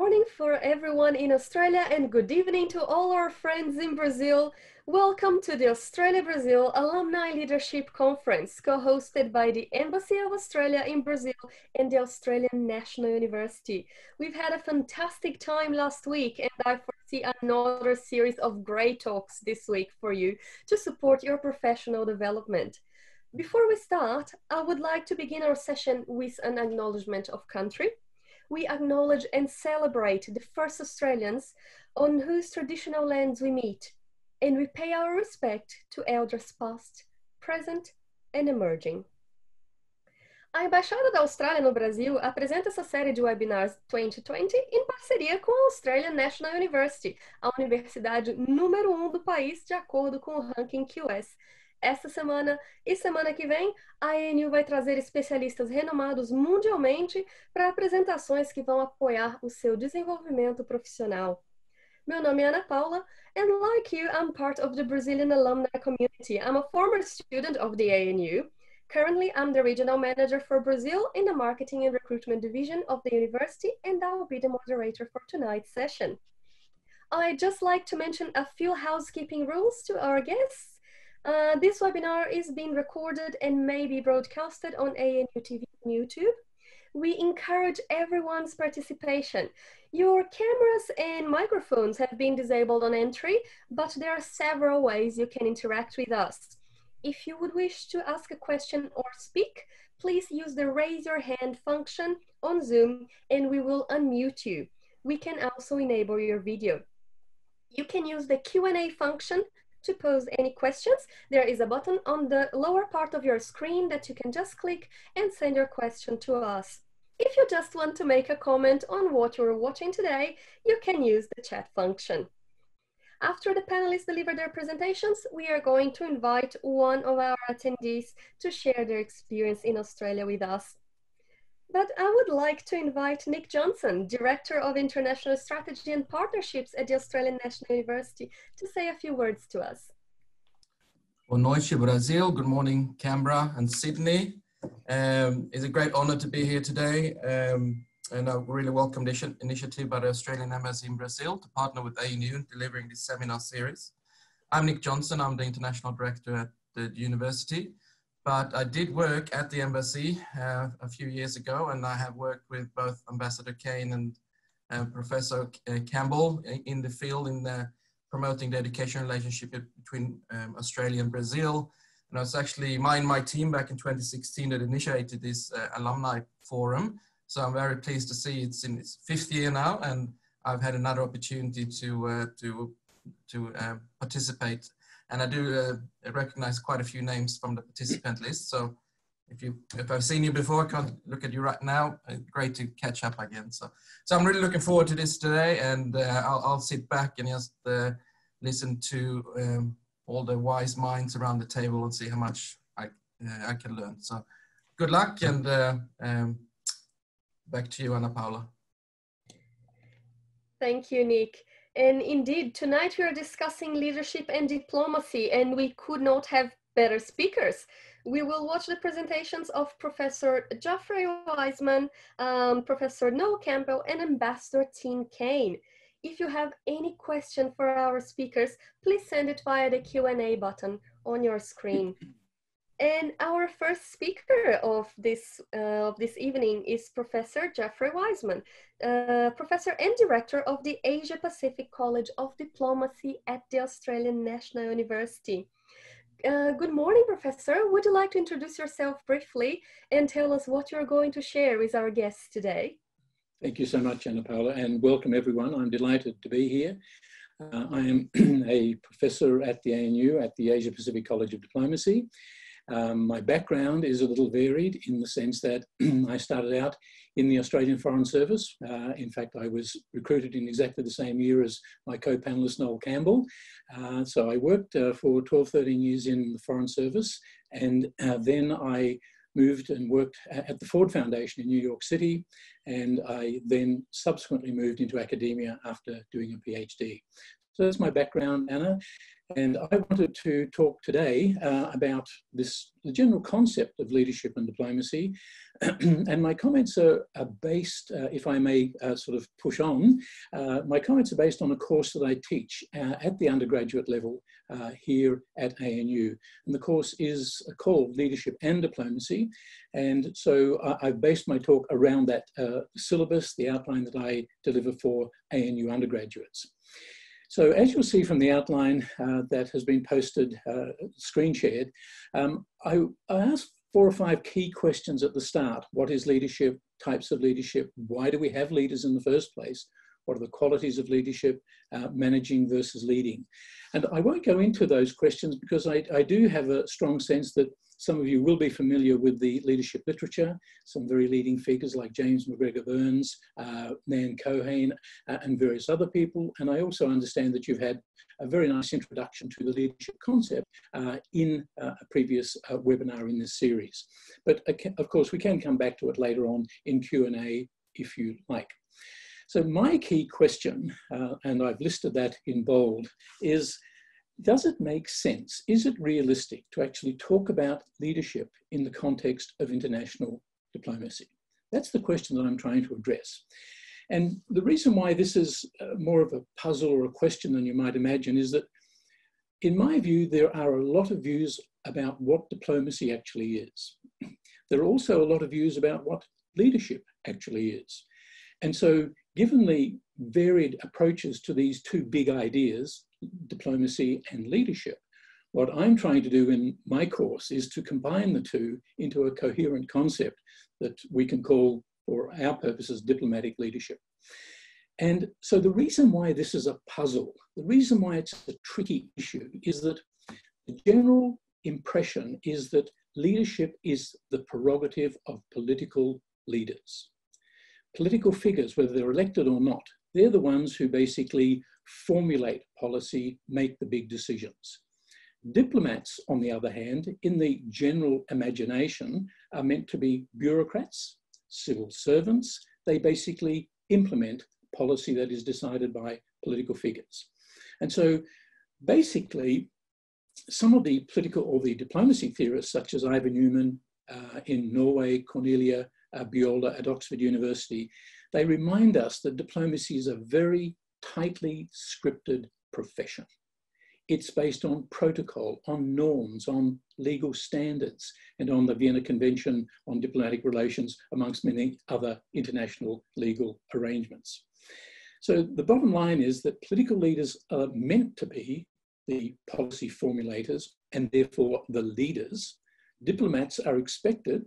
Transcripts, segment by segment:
morning for everyone in Australia and good evening to all our friends in Brazil. Welcome to the Australia-Brazil Alumni Leadership Conference, co-hosted by the Embassy of Australia in Brazil and the Australian National University. We've had a fantastic time last week and I foresee another series of great talks this week for you to support your professional development. Before we start, I would like to begin our session with an acknowledgement of country. We acknowledge and celebrate the first Australians on whose traditional lands we meet, and we pay our respect to elders past, present and emerging. A Embaixada da Austrália no Brasil apresenta essa série de webinars 2020 em parceria com a Australian National University, a universidade número 1 do país de acordo com o ranking QS. Esta semana e semana que vem, a ANU vai trazer especialistas renomados mundialmente para apresentações que vão apoiar o seu desenvolvimento profissional. Meu nome é Anna Paula, and like you, I'm part of the Brazilian alumni community. I'm a former student of the ANU. Currently, I'm the regional manager for Brazil in the marketing and recruitment division of the university, and I will be the moderator for tonight's session. I'd just like to mention a few housekeeping rules to our guests. This webinar is being recorded and may be broadcasted on ANU TV and YouTube. We encourage everyone's participation. Your cameras and microphones have been disabled on entry, but there are several ways you can interact with us. If you would wish to ask a question or speak, please use the raise your hand function on Zoom and we will unmute you. We can also enable your video. You can use the Q&A function to pose any questions. There is a button on the lower part of your screen that you can just click and send your question to us. If you just want to make a comment on what you're watching today, you can use the chat function. After the panelists deliver their presentations, we are going to invite one of our attendees to share their experience in Australia with us. But I would like to invite Nick Johnson, Director of International Strategy and Partnerships at the Australian National University, to say a few words to us. Boa noite, Brazil. Good morning, Canberra and Sydney. It's a great honor to be here today. And I really welcome this initiative by the Australian Embassy in Brazil to partner with ANU in delivering this seminar series. I'm Nick Johnson. I'm the International Director at the university. But I did work at the embassy a few years ago, and I have worked with both Ambassador Kane and Professor Campbell in the field in promoting the education relationship between Australia and Brazil. And it was actually my team back in 2016 that initiated this alumni forum. So I'm very pleased to see it's in its 5th year now, and I've had another opportunity to participate. And I do recognize quite a few names from the participant list. So if I've seen you before, I can't look at you right now. Great to catch up again. So I'm really looking forward to this today, and I'll sit back and just listen to all the wise minds around the table and see how much I can learn. So good luck, and back to you, Ana Paula. Thank you, Nick. And indeed, tonight we are discussing leadership and diplomacy, and we could not have better speakers. We will watch the presentations of Professor Geoffrey Wiseman, Professor Noel Campbell, and Ambassador Tim Kane. If you have any question for our speakers, please send it via the Q&A button on your screen. And our first speaker of this evening is Professor Geoffrey Wiseman, Professor and Director of the Asia-Pacific College of Diplomacy at the Australian National University. Good morning, Professor. Would you like to introduce yourself briefly and tell us what you're going to share with our guests today? Thank you so much, Ana Paula, and welcome everyone. I'm delighted to be here. I am a professor at the ANU at the Asia-Pacific College of Diplomacy. My background is a little varied in the sense that I started out in the Australian Foreign Service. In fact, I was recruited in exactly the same year as my co-panelist Noel Campbell. So I worked for 12, 13 years in the Foreign Service, and then I moved and worked at the Ford Foundation in New York City, and I then subsequently moved into academia after doing a PhD. So that's my background, Anna, and I wanted to talk today about the general concept of leadership and diplomacy And my comments are based, if I may sort of push on, my comments are based on a course that I teach at the undergraduate level here at ANU. And the course is called Leadership and Diplomacy. And so I've based my talk around that syllabus, the outline that I deliver for ANU undergraduates. So as you'll see from the outline that has been posted, screen shared, I asked 4 or 5 key questions at the start. What is leadership? Types of leadership? Why do we have leaders in the first place? What are the qualities of leadership? Managing versus leading. And I won't go into those questions because I do have a strong sense that some of you will be familiar with the leadership literature, some very leading figures like James McGregor Burns, Nan Cohen, and various other people. And I also understand that you've had a very nice introduction to the leadership concept in a previous webinar in this series. But of course, we can come back to it later on in Q&A if you like. So my key question, and I've listed that in bold, is does it make sense? Is it realistic to actually talk about leadership in the context of international diplomacy? That's the question that I'm trying to address. And the reason why this is more of a puzzle or a question than you might imagine is that, in my view, there are a lot of views about what diplomacy actually is. There are also a lot of views about what leadership actually is. And so, given the varied approaches to these two big ideas, diplomacy and leadership, what I'm trying to do in my course is to combine the two into a coherent concept that we can call, for our purposes, diplomatic leadership. And so the reason why this is a puzzle, the reason why it's a tricky issue, is that the general impression is that leadership is the prerogative of political leaders. Political figures, whether they're elected or not, they're the ones who basically formulate policy, make the big decisions. Diplomats, on the other hand, in the general imagination, are meant to be bureaucrats, civil servants. They basically implement policy that is decided by political figures. And so basically, some of the political or the diplomacy theorists, such as Iver Neumann in Norway, Cornelia Bjola at Oxford University, they remind us that diplomacy is a very tightly scripted profession. It's based on protocol, on norms, on legal standards, and on the Vienna Convention on Diplomatic Relations, amongst many other international legal arrangements. So the bottom line is that political leaders are meant to be the policy formulators and therefore the leaders. Diplomats are expected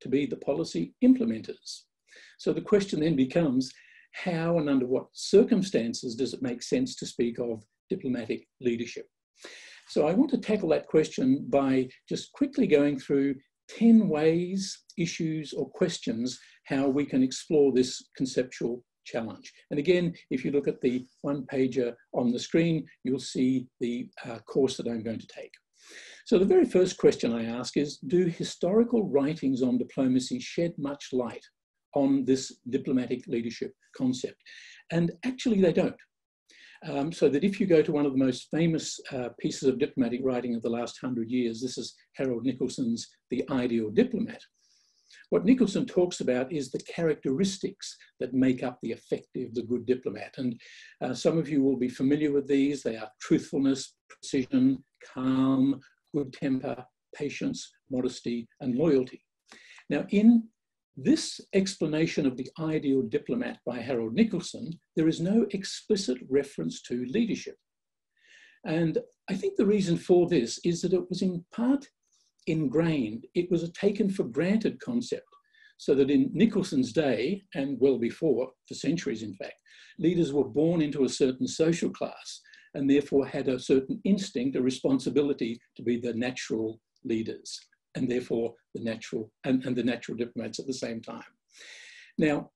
to be the policy implementers. So the question then becomes, how and under what circumstances does it make sense to speak of diplomatic leadership? So I want to tackle that question by just quickly going through 10 ways, issues, or questions how we can explore this conceptual challenge. And again, if you look at the one-pager on the screen, you'll see the course that I'm going to take. So the very first question I ask is, do historical writings on diplomacy shed much light on this diplomatic leadership concept? And actually they don't. So that if you go to one of the most famous pieces of diplomatic writing of the last 100 years, this is Harold Nicholson's The Ideal Diplomat. What Nicholson talks about is the characteristics that make up the effective, the good diplomat. And some of you will be familiar with these. They are truthfulness, precision, calm, good temper, patience, modesty, and loyalty. Now, in this explanation of The Ideal Diplomat by Harold Nicholson, there is no explicit reference to leadership. And I think the reason for this is that it was in part ingrained, it was a taken for granted concept, so that in Nicholson's day, and well before, for centuries in fact, leaders were born into a certain social class and therefore had a certain instinct, a responsibility to be the natural leaders, and therefore the natural and the natural diplomats at the same time. Now,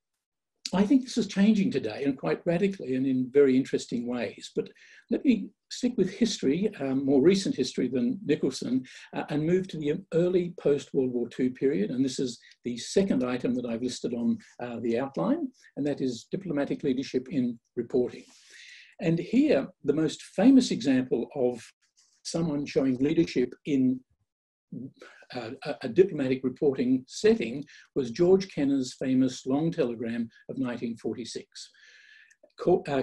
I think this is changing today, and quite radically and in very interesting ways. But let me stick with history, more recent history than Nicholson, and move to the early post-World War II period. And this is the second item that I've listed on the outline, and that is diplomatic leadership in reporting. And here, the most famous example of someone showing leadership in a diplomatic reporting setting was George Kennan's famous long telegram of 1946.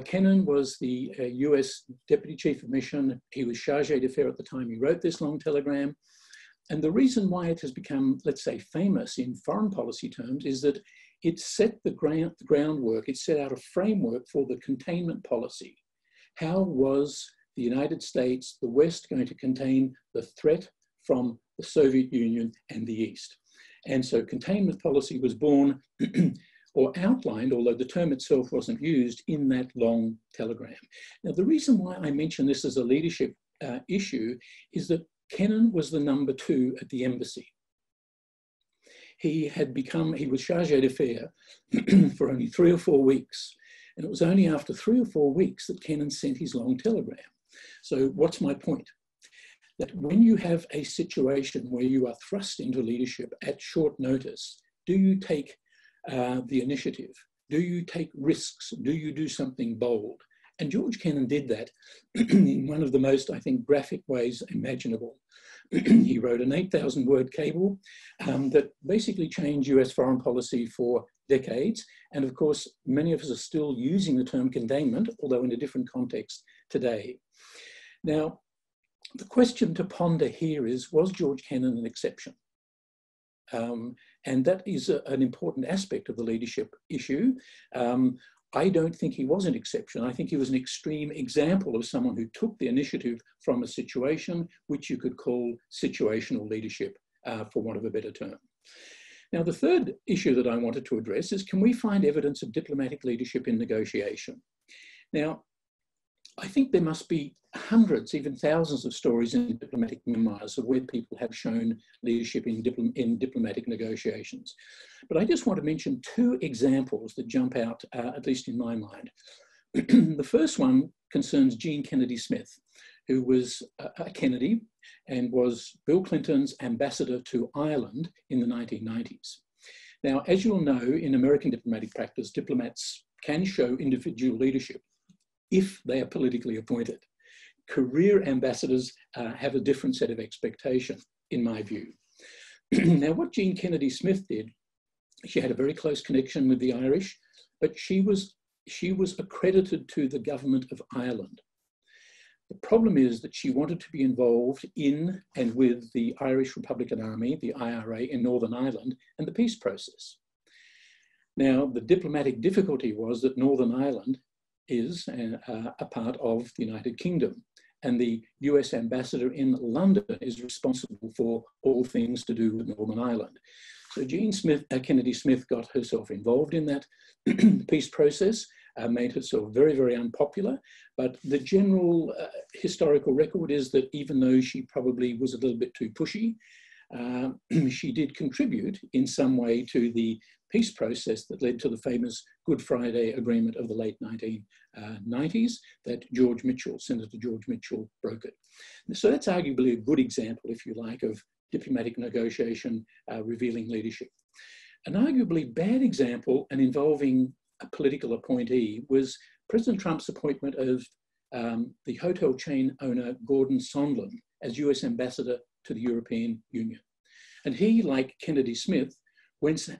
Kennan was the US Deputy Chief of Mission. He was chargé d'affaires at the time he wrote this long telegram. And the reason why it has become, let's say, famous in foreign policy terms is that it set the groundwork, it set out a framework for the containment policy. How was the United States, the West, going to contain the threat from the Soviet Union and the East? And so containment policy was born or outlined, although the term itself wasn't used, in that long telegram. Now, the reason why I mention this as a leadership issue is that Kennan was the number two at the embassy. He was chargé d'affaires for only 3 or 4 weeks. And it was only after 3 or 4 weeks that Kennan sent his long telegram. So what's my point? That when you have a situation where you are thrust into leadership at short notice, do you take the initiative? Do you take risks? Do you do something bold? And George Kennan did that in one of the most, I think, graphic ways imaginable. He wrote an 8,000 word cable that basically changed US foreign policy for decades. And of course, many of us are still using the term containment, although in a different context today. Now, the question to ponder here is, was George Kennan an exception? And that is an important aspect of the leadership issue. I don't think he was an exception. I think he was an extreme example of someone who took the initiative from a situation, which you could call situational leadership, for want of a better term. Now, the third issue that I wanted to address is, can we find evidence of diplomatic leadership in negotiation? Now, I think there must be hundreds, even thousands of stories in diplomatic memoirs of where people have shown leadership in diplomatic negotiations. But I just want to mention two examples that jump out, at least in my mind. The first one concerns Jean Kennedy Smith, who was a Kennedy and was Bill Clinton's ambassador to Ireland in the 1990s. Now, as you'll know, in American diplomatic practice, diplomats can show individual leadership if they are politically appointed. Career ambassadors have a different set of expectation, in my view. Now, what Jean Kennedy Smith did, she had a very close connection with the Irish, but she was accredited to the government of Ireland. The problem is that she wanted to be involved in and with the Irish Republican Army, the IRA, in Northern Ireland and the peace process. Now, the diplomatic difficulty was that Northern Ireland is a part of the United Kingdom, and the US ambassador in London is responsible for all things to do with Northern Ireland. So Jean Kennedy Smith got herself involved in that peace process, made herself very, very unpopular, but the general historical record is that even though she probably was a little bit too pushy, she did contribute in some way to the peace process that led to the famous Good Friday Agreement of the late 1990s that George Mitchell, Senator George Mitchell, brokered. So that's arguably a good example, if you like, of diplomatic negotiation revealing leadership. An arguably bad example, and involving a political appointee, was President Trump's appointment of the hotel chain owner Gordon Sondland as US ambassador to the European Union. And he, like Kennedy Smith,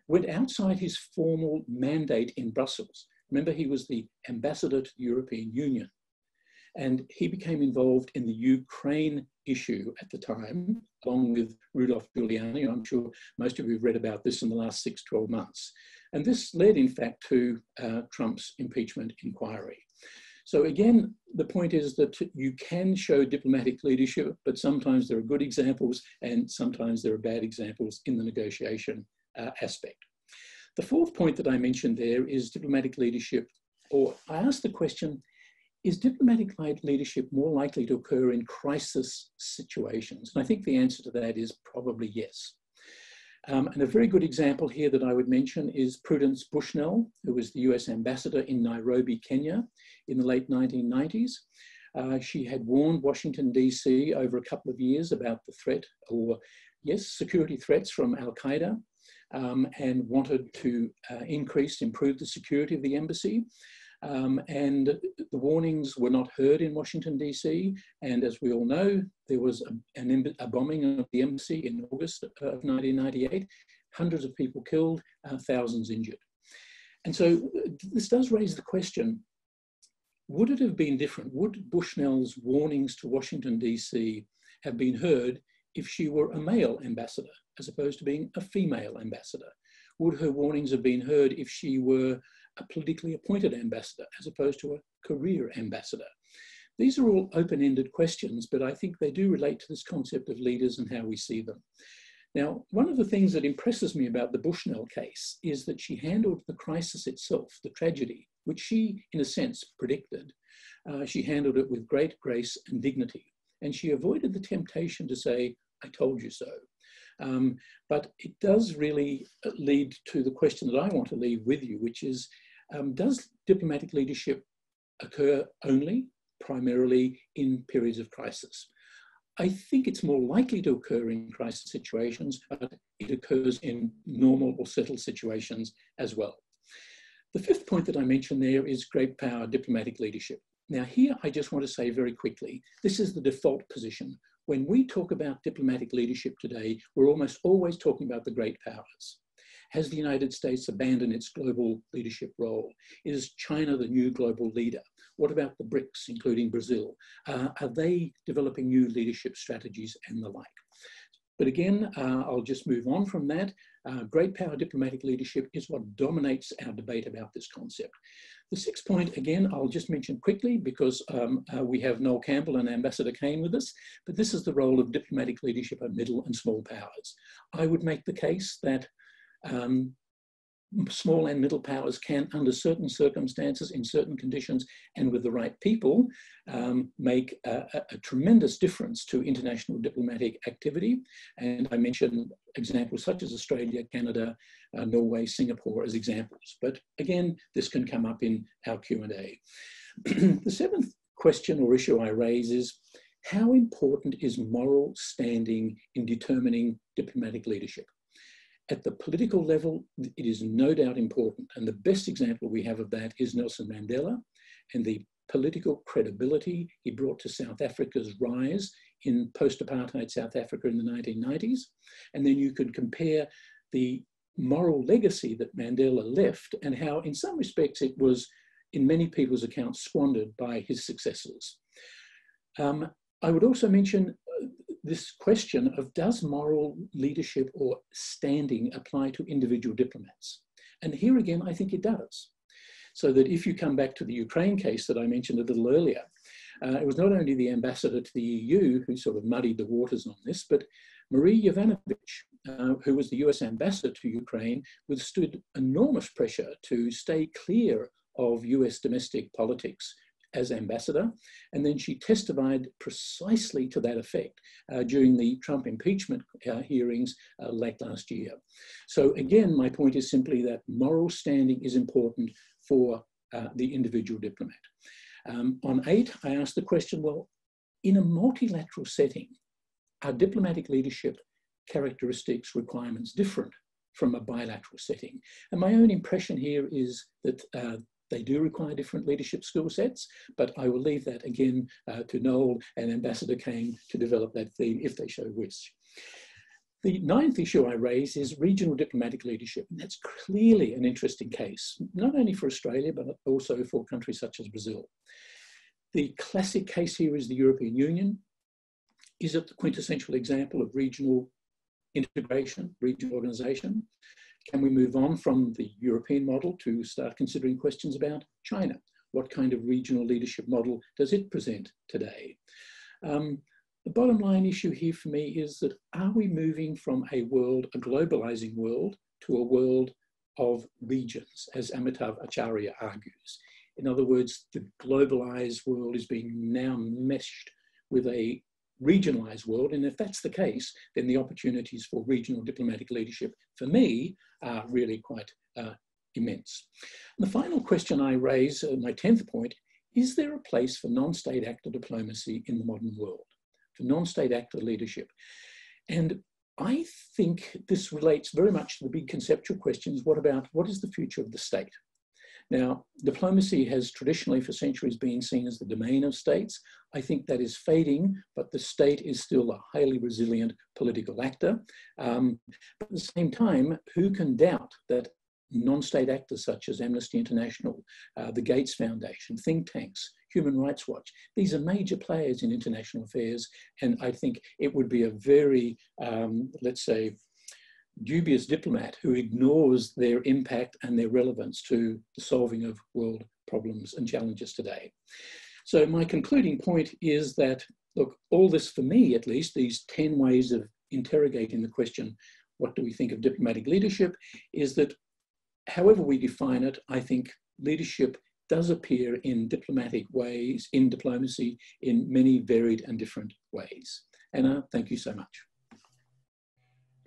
went outside his formal mandate in Brussels. Remember, he was the ambassador to the European Union. And he became involved in the Ukraine issue at the time, along with Rudolph Giuliani. I'm sure most of you have read about this in the last 6 to 12 months. And this led, in fact, to Trump's impeachment inquiry. So again, the point is that you can show diplomatic leadership, but sometimes there are good examples and sometimes there are bad examples in the negotiation aspect. The fourth point that I mentioned there is diplomatic leadership, or I asked the question, is diplomatic leadership more likely to occur in crisis situations? And I think the answer to that is probably yes. And a very good example here that I would mention is Prudence Bushnell, who was the US ambassador in Nairobi, Kenya, in the late 1990s. She had warned Washington, D.C. over a couple of years about the threat, or yes, security threats from Al-Qaeda, and wanted to improve the security of the embassy. And the warnings were not heard in Washington, D.C. And as we all know, there was a bombing of the embassy in August of 1998, hundreds of people killed, thousands injured. And so this does raise the question, would it have been different? Would Bushnell's warnings to Washington, D.C. have been heard if she were a male ambassador, as opposed to being a female ambassador? Would her warnings have been heard if she were a politically appointed ambassador, as opposed to a career ambassador? These are all open-ended questions, but I think they do relate to this concept of leaders and how we see them. Now, one of the things that impresses me about the Bushnell case is that she handled the crisis itself, the tragedy, which she, in a sense, predicted. She handled it with great grace and dignity, and she avoided the temptation to say, "I told you so." But it does really lead to the question that I want to leave with you, which is, does diplomatic leadership occur only, primarily, in periods of crisis? I think it's more likely to occur in crisis situations, but it occurs in normal or settled situations as well. The fifth point that I mentioned there is great power diplomatic leadership. Now here, I just want to say very quickly, this is the default position. When we talk about diplomatic leadership today, we're almost always talking about the great powers. Has the United States abandoned its global leadership role? Is China the new global leader? What about the BRICS, including Brazil? Are they developing new leadership strategies and the like? But again, I'll just move on from that. Great power diplomatic leadership is what dominates our debate about this concept. The sixth point, again, I'll just mention quickly because we have Noel Campbell and Ambassador Kane with us, but this is the role of diplomatic leadership at middle and small powers. I would make the case that small and middle powers can, under certain circumstances, in certain conditions, and with the right people, make a tremendous difference to international diplomatic activity. And I mentioned examples such as Australia, Canada, Norway, Singapore as examples. But again, this can come up in our Q&A. The seventh question or issue I raise is, how important is moral standing in determining diplomatic leadership? At the political level, it is no doubt important. And the best example we have of that is Nelson Mandela and the political credibility he brought to South Africa's rise in post-apartheid South Africa in the 1990s. And then you can compare the moral legacy that Mandela left and how, in some respects, it was, in many people's accounts, squandered by his successors. I would also mention this question of, does moral leadership or standing apply to individual diplomats? And here again, I think it does. So that if you come back to the Ukraine case that I mentioned a little earlier, it was not only the ambassador to the EU who sort of muddied the waters on this, but Marie Yovanovitch, who was the US ambassador to Ukraine, withstood enormous pressure to stay clear of US domestic politics as ambassador, and then she testified precisely to that effect during the Trump impeachment hearings late last year. So again, my point is simply that moral standing is important for the individual diplomat. On eight, I asked the question, well, in a multilateral setting, are diplomatic leadership characteristics, requirements different from a bilateral setting? And my own impression here is that they do require different leadership skill sets, but I will leave that again to Noel and Ambassador Kane to develop that theme if they so wish. The ninth issue I raise is regional diplomatic leadership. And that's clearly an interesting case, not only for Australia, but also for countries such as Brazil. The classic case here is the European Union. Is it the quintessential example of regional integration, regional organisation? Can we move on from the European model to start considering questions about China? What kind of regional leadership model does it present today? The bottom line issue here for me is that, are we moving from a world, a globalizing world, to a world of regions, as Amitav Acharya argues? In other words, the globalized world is being now meshed with a regionalized world, and if that's the case, then the opportunities for regional diplomatic leadership, for me, are really quite immense. And the final question I raise, my 10th point, is there a place for non-state actor diplomacy in the modern world, for non-state actor leadership? And I think this relates very much to the big conceptual questions, what is the future of the state? Now, diplomacy has traditionally for centuries been seen as the domain of states. I think that is fading, but the state is still a highly resilient political actor. But at the same time, who can doubt that non-state actors such as Amnesty International, the Gates Foundation, think tanks, Human Rights Watch. These are major players in international affairs, and I think it would be a very, let's say, dubious diplomat who ignores their impact and their relevance to the solving of world problems and challenges today. So my concluding point is that, look, all this for me, at least, these 10 ways of interrogating the question, what do we think of diplomatic leadership, is that however we define it, I think leadership does appear in diplomatic ways, in diplomacy, in many varied and different ways. Anna, thank you so much.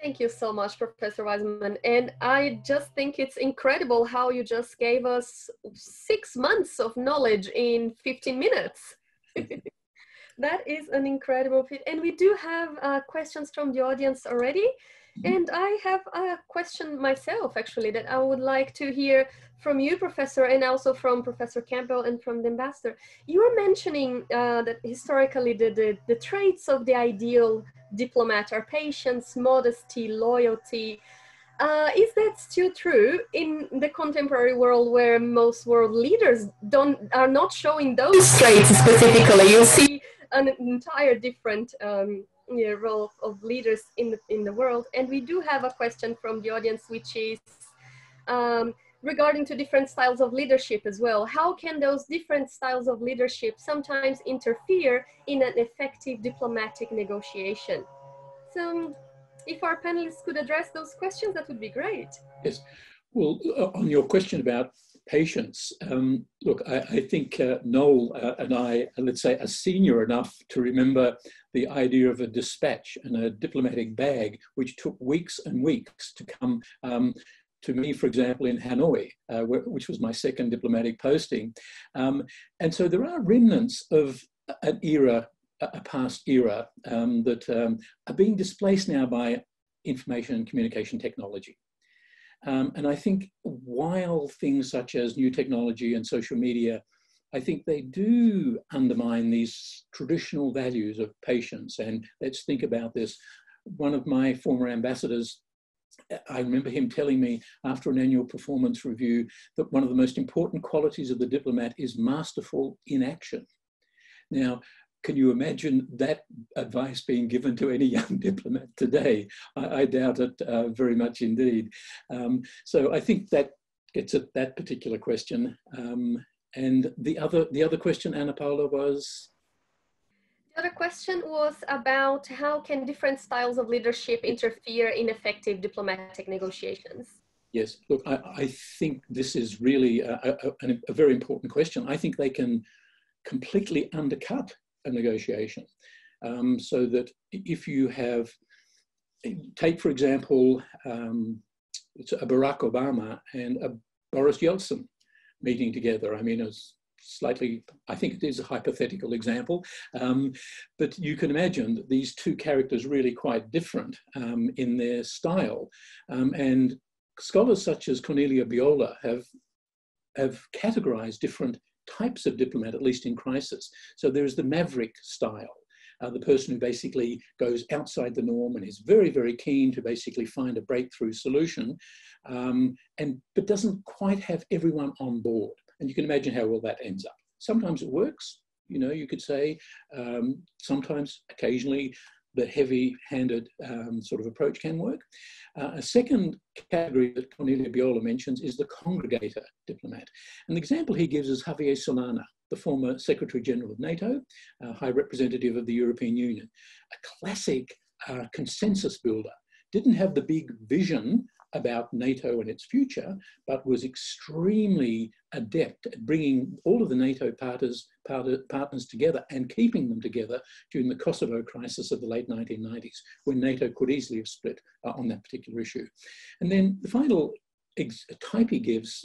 Thank you so much, Professor Wiseman. And I just think it's incredible how you just gave us 6 months of knowledge in 15 minutes. That is an incredible feat. And we do have questions from the audience already. And I have a question myself, actually, that I would like to hear from you, Professor, and also from Professor Campbell and from the Ambassador. You were mentioning that historically the traits of the ideal diplomat are patience, modesty, loyalty. Is that still true in the contemporary world where most world leaders are not showing those traits specifically? You'll see an entire different role of leaders in the world. And we do have a question from the audience, which is regarding to different styles of leadership as well. How can those different styles of leadership sometimes interfere in an effective diplomatic negotiation? So if our panelists could address those questions, that would be great. Yes. Well, on your question about patience, look, I think Noel and I, let's say, are senior enough to remember the idea of a dispatch and a diplomatic bag, which took weeks and weeks to come to me, for example, in Hanoi, which was my second diplomatic posting. And so there are remnants of an era, a past era, that are being displaced now by information and communication technology. And I think while things such as new technology and social media, I think they do undermine these traditional values of patience. And let's think about this. One of my former ambassadors, I remember him telling me after an annual performance review that one of the most important qualities of the diplomat is masterful inaction. Now, can you imagine that advice being given to any young diplomat today? I doubt it very much indeed. So I think that gets at that particular question. And the other question, Anna Paula, was? The other question was about how can different styles of leadership interfere in effective diplomatic negotiations? Yes, look, I think this is really a very important question. I think they can completely undercut a negotiation, so that if you have, take for example, it's a Barack Obama and a Boris Yeltsin meeting together. I mean, it's slightly, I think it is a hypothetical example, but you can imagine that these two characters really quite different in their style, and scholars such as Cornelia Bjola have categorized different types of diplomat, at least in crisis. So there is the maverick style, the person who basically goes outside the norm and is very, very keen to basically find a breakthrough solution, but doesn't quite have everyone on board. And you can imagine how well that ends up. Sometimes it works, you know, you could say, sometimes, occasionally, the heavy-handed sort of approach can work. A second category that Cornelia Bjola mentions is the congregator diplomat. And the example he gives is Javier Solana, the former Secretary General of NATO, High Representative of the European Union, a classic consensus builder. Didn't have the big vision about NATO and its future, but was extremely adept at bringing all of the NATO partners together and keeping them together during the Kosovo crisis of the late 1990s, when NATO could easily have split on that particular issue. And then the final type he gives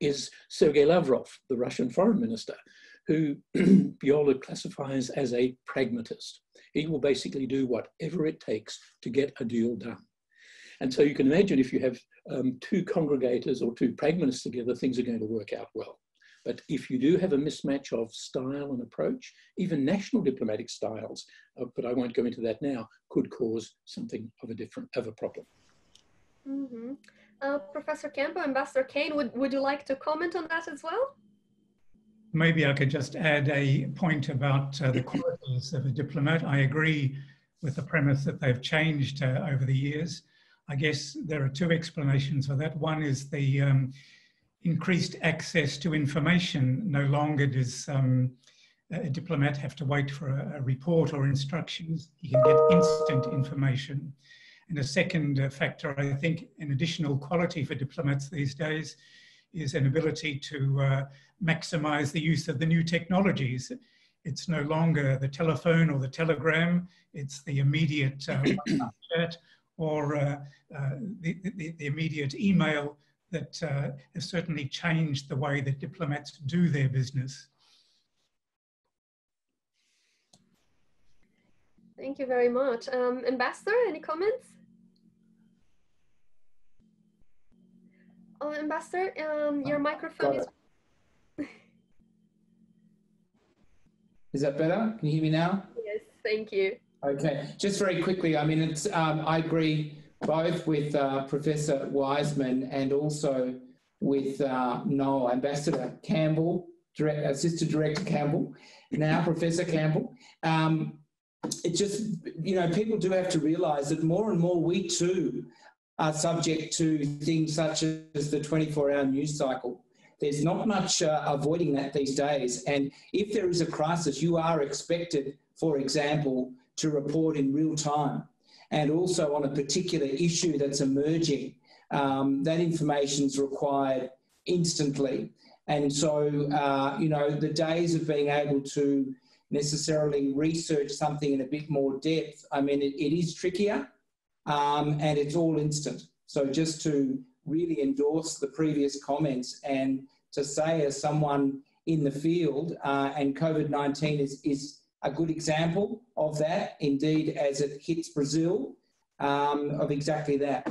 is Sergei Lavrov, the Russian foreign minister, who Bjola classifies as a pragmatist. He will basically do whatever it takes to get a deal done. And so you can imagine if you have two congregators or two pragmatists together, things are going to work out well. But if you do have a mismatch of style and approach, even national diplomatic styles, but I won't go into that now, could cause something of a problem. Mm-hmm. Professor Campbell, Ambassador Kane, would you like to comment on that as well? Maybe I could just add a point about the qualities of a diplomat. I agree with the premise that they've changed over the years. I guess there are two explanations for that. One is the increased access to information. No longer does a diplomat have to wait for a report or instructions. He can get instant information. And a second factor, I think, an additional quality for diplomats these days is an ability to maximize the use of the new technologies. It's no longer the telephone or the telegram, it's the immediate chat or the immediate email that has certainly changed the way that diplomats do their business. Thank you very much. Ambassador, any comments? Oh, Ambassador, your microphone is... Is that better? Can you hear me now? Yes, thank you. Okay, just very quickly, I mean, it's, I agree both with Professor Wiseman and also with Noel, Ambassador Campbell, Assistant Director Campbell, now Professor Campbell. It's just, you know, people do have to realise that more and more we too are subject to things such as the 24-hour news cycle. There's not much avoiding that these days. And if there is a crisis, you are expected, for example, to report in real time and also on a particular issue that's emerging. That information's required instantly. And so, you know, the days of being able to necessarily research something in a bit more depth, I mean, it is trickier. And it's all instant. So just to really endorse the previous comments and to say as someone in the field, and COVID-19 is a good example of that, indeed, as it hits Brazil, of exactly that.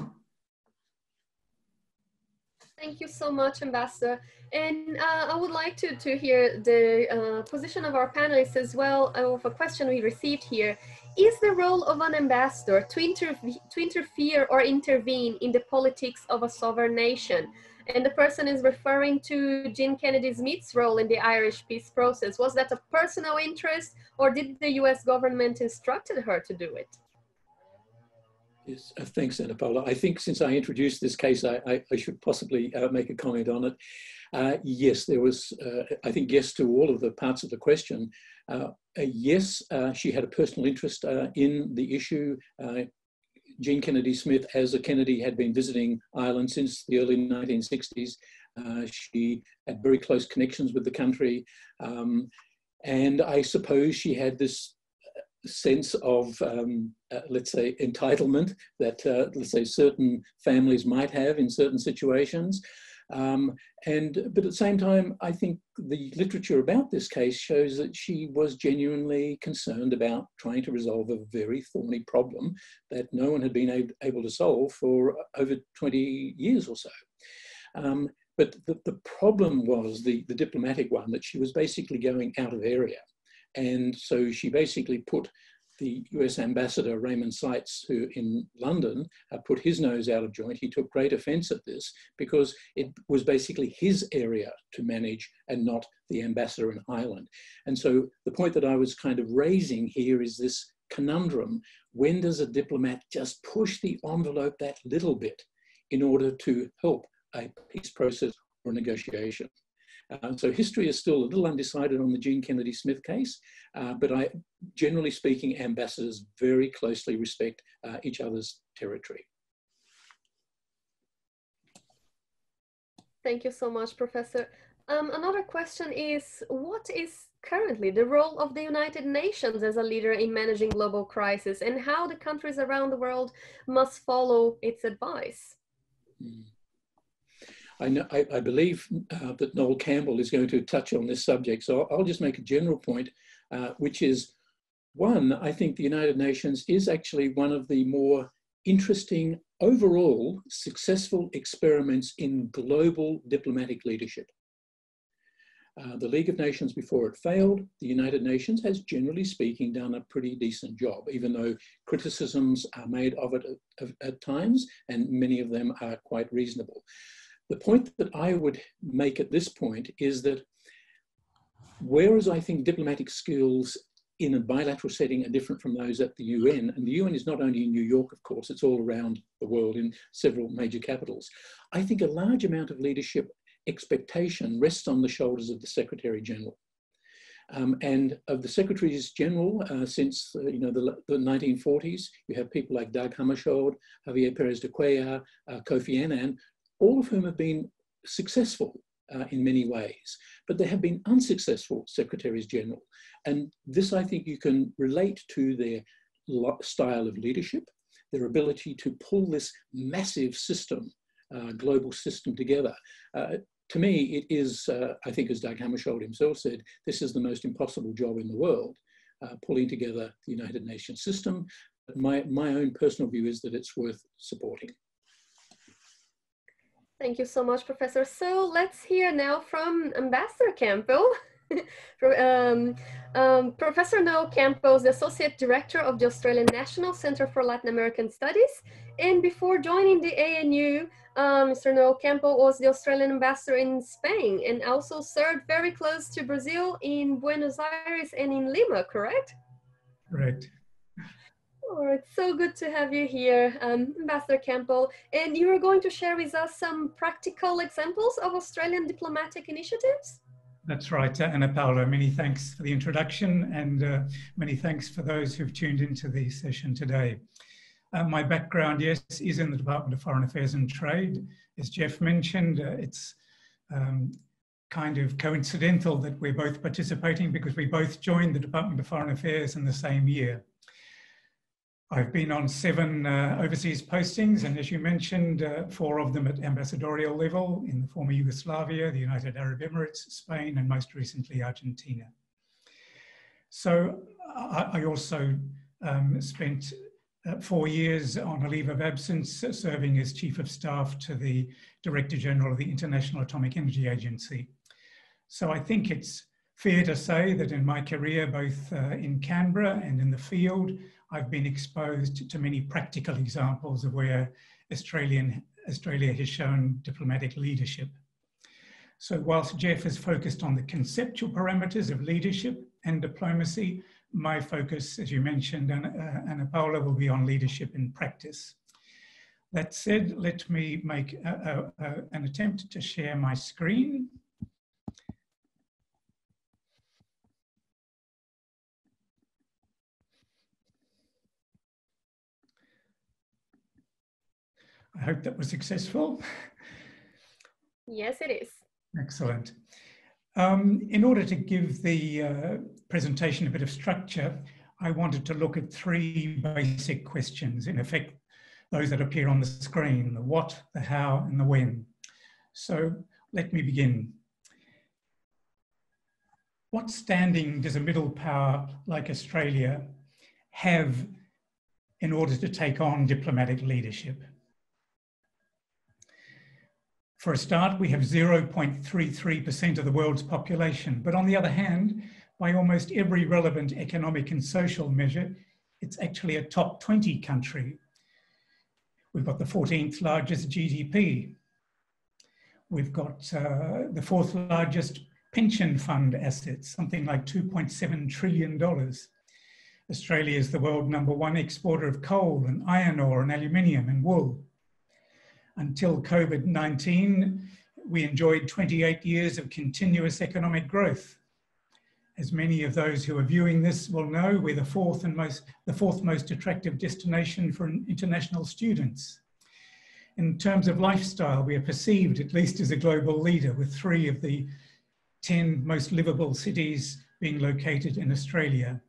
Thank you so much, Ambassador. And I would like to hear the position of our panelists as well of a question we received here. Is the role of an ambassador to interfere or intervene in the politics of a sovereign nation? And the person is referring to Jean Kennedy Smith's role in the Irish peace process. Was that a personal interest or did the US government instructed her to do it? Yes, thanks, Anna Paula. I think since I introduced this case, I should possibly make a comment on it. Yes, there was, I think, yes to all of the parts of the question. Yes, she had a personal interest in the issue. Jean Kennedy Smith, as a Kennedy, had been visiting Ireland since the early 1960s. She had very close connections with the country. And I suppose she had this sense of, let's say, entitlement that, let's say, certain families might have in certain situations. But at the same time, I think the literature about this case shows that she was genuinely concerned about trying to resolve a very thorny problem that no one had been able to solve for over 20 years or so. But the problem was the diplomatic one, that she was basically going out of area. And so she basically put the US ambassador, Raymond Seitz, who in London put his nose out of joint. He took great offense at this because it was basically his area to manage and not the ambassador in Ireland. And so the point that I was kind of raising here is this conundrum. When does a diplomat just push the envelope that little bit in order to help a peace process or a negotiation? So history is still a little undecided on the Jean Kennedy Smith case, but generally speaking, ambassadors very closely respect each other's territory. Thank you so much, Professor. Another question is, what is currently the role of the United Nations as a leader in managing global crisis and how the countries around the world must follow its advice? Mm. I believe that Noel Campbell is going to touch on this subject, so I'll just make a general point, which is, one, I think the United Nations is actually one of the more interesting overall successful experiments in global diplomatic leadership. The League of Nations before it failed, the United Nations has, generally speaking, done a pretty decent job, even though criticisms are made of it at times, and many of them are quite reasonable. The point that I would make at this point is that whereas I think diplomatic skills in a bilateral setting are different from those at the UN, and the UN is not only in New York, of course, it's all around the world in several major capitals, I think a large amount of leadership expectation rests on the shoulders of the Secretary General, and of the Secretaries General since the 1940s. You have people like Dag Hammarskjöld, Javier Perez de Cuellar, Kofi Annan, all of whom have been successful in many ways, but there have been unsuccessful Secretaries General, and this, I think, you can relate to their style of leadership, their ability to pull this massive system, global system, together. To me, it is, I think, as Dag Hammarskjöld himself said, this is the most impossible job in the world, pulling together the United Nations system. But my own personal view is that it's worth supporting. Thank you so much, Professor. So let's hear now from Ambassador Campbell. Professor Noel Campbell is the Associate Director of the Australian National Centre for Latin American Studies, and before joining the ANU, Mr. Noel Campbell was the Australian Ambassador in Spain and also served very close to Brazil in Buenos Aires and in Lima, correct? Correct. Oh, it's so good to have you here, Ambassador Campbell, and you are going to share with us some practical examples of Australian diplomatic initiatives? That's right, Anna Paula. Many thanks for the introduction, and many thanks for those who've tuned into the session today. My background, yes, is in the Department of Foreign Affairs and Trade. As Jeff mentioned, it's kind of coincidental that we're both participating because we both joined the Department of Foreign Affairs in the same year. I've been on 7 overseas postings, and as you mentioned, 4 of them at ambassadorial level in the former Yugoslavia, the United Arab Emirates, Spain, and most recently Argentina. So I also spent 4 years on a leave of absence serving as Chief of Staff to the Director General of the International Atomic Energy Agency. So I think it's fair to say that in my career, both in Canberra and in the field, I've been exposed to many practical examples of where Australia has shown diplomatic leadership. So whilst Jeff has focused on the conceptual parameters of leadership and diplomacy, my focus, as you mentioned, Anna Paula, will be on leadership in practice. That said, let me make an attempt to share my screen. I hope that was successful. Yes, it is. Excellent. In order to give the presentation a bit of structure, I wanted to look at 3 basic questions, in effect, those that appear on the screen: the what, the how, and the when. So let me begin. What standing does a middle power like Australia have in order to take on diplomatic leadership? For a start, we have 0.33% of the world's population, but on the other hand, by almost every relevant economic and social measure, it's actually a top 20 country. We've got the 14th largest GDP. We've got the 4th largest pension fund assets, something like $2.7 trillion. Australia is the world #1 exporter of coal and iron ore and aluminium and wool. Until COVID-19, we enjoyed 28 years of continuous economic growth. As many of those who are viewing this will know, we're the fourth most attractive destination for international students. In terms of lifestyle, we are perceived, at least as a global leader, with 3 of the 10 most livable cities being located in Australia.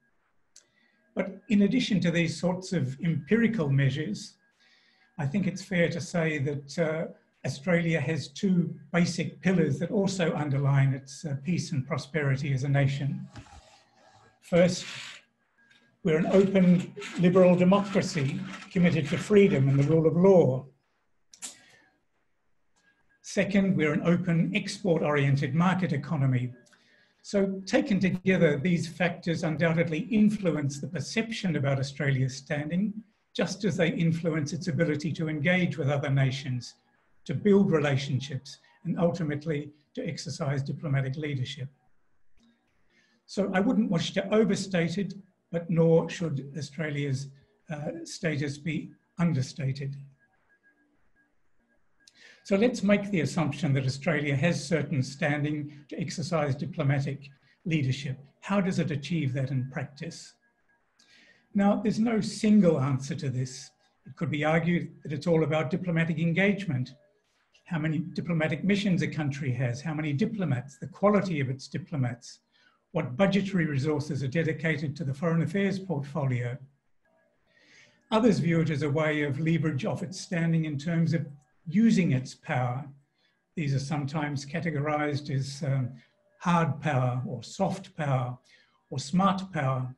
But in addition to these sorts of empirical measures, I think it's fair to say that Australia has 2 basic pillars that also underline its peace and prosperity as a nation. First, We're an open, liberal democracy committed to freedom and the rule of law. Second, we're an open, export-oriented market economy. So taken together, these factors undoubtedly influence the perception about Australia's standing, just as they influence its ability to engage with other nations, to build relationships, and ultimately to exercise diplomatic leadership. So I wouldn't wish to overstate it, but nor should Australia's status be understated. So let's make the assumption that Australia has certain standing to exercise diplomatic leadership. How does it achieve that in practice? Now, there's no single answer to this. It could be argued that it's all about diplomatic engagement. How many diplomatic missions a country has, how many diplomats, the quality of its diplomats, what budgetary resources are dedicated to the foreign affairs portfolio. Others view it as a way of leverage off its standing in terms of using its power. These are sometimes categorized as hard power or soft power or smart power.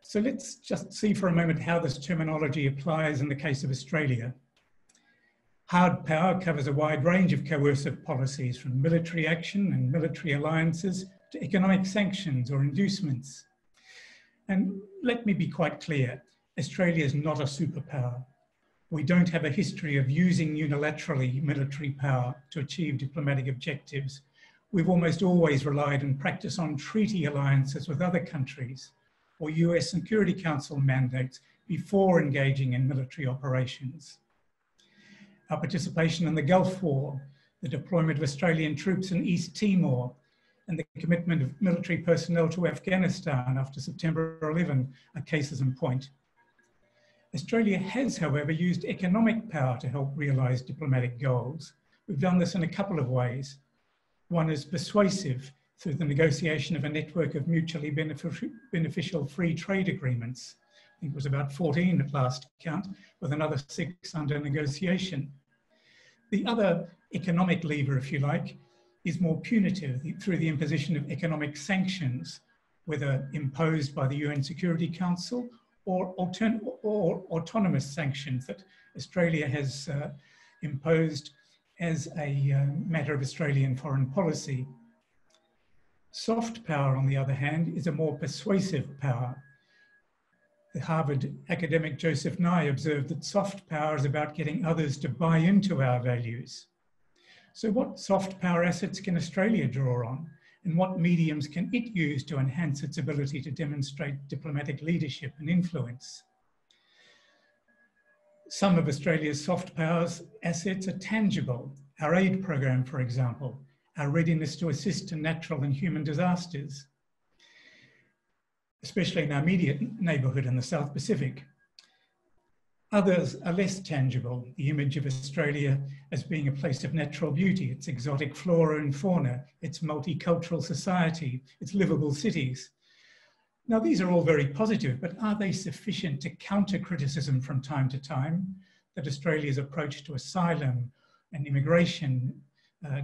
So let's just see for a moment how this terminology applies in the case of Australia. Hard power covers a wide range of coercive policies, from military action and military alliances to economic sanctions or inducements. And let me be quite clear, Australia is not a superpower. We don't have a history of using unilaterally military power to achieve diplomatic objectives. We've almost always relied in practice on treaty alliances with other countries or UN Security Council mandates before engaging in military operations. Our participation in the Gulf War, the deployment of Australian troops in East Timor, and the commitment of military personnel to Afghanistan after September 11 are cases in point. Australia has, however, used economic power to help realise diplomatic goals. We've done this in a couple of ways. One is persuasive, through the negotiation of a network of mutually beneficial free trade agreements. I think it was about 14 at last count, with another 6 under negotiation. The other economic lever, if you like, is more punitive, through the imposition of economic sanctions, whether imposed by the UN Security Council or autonomous sanctions that Australia has imposed as a matter of Australian foreign policy. Soft power, on the other hand, is a more persuasive power. The Harvard academic Joseph Nye observed that soft power is about getting others to buy into our values. So what soft power assets can Australia draw on, and what mediums can it use to enhance its ability to demonstrate diplomatic leadership and influence? Some of Australia's soft power assets are tangible. Our aid program, for example, our readiness to assist in natural and human disasters, especially in our immediate neighbourhood in the South Pacific. Others are less tangible, the image of Australia as being a place of natural beauty, its exotic flora and fauna, its multicultural society, its livable cities. Now, these are all very positive, but are they sufficient to counter criticism from time to time that Australia's approach to asylum and immigration,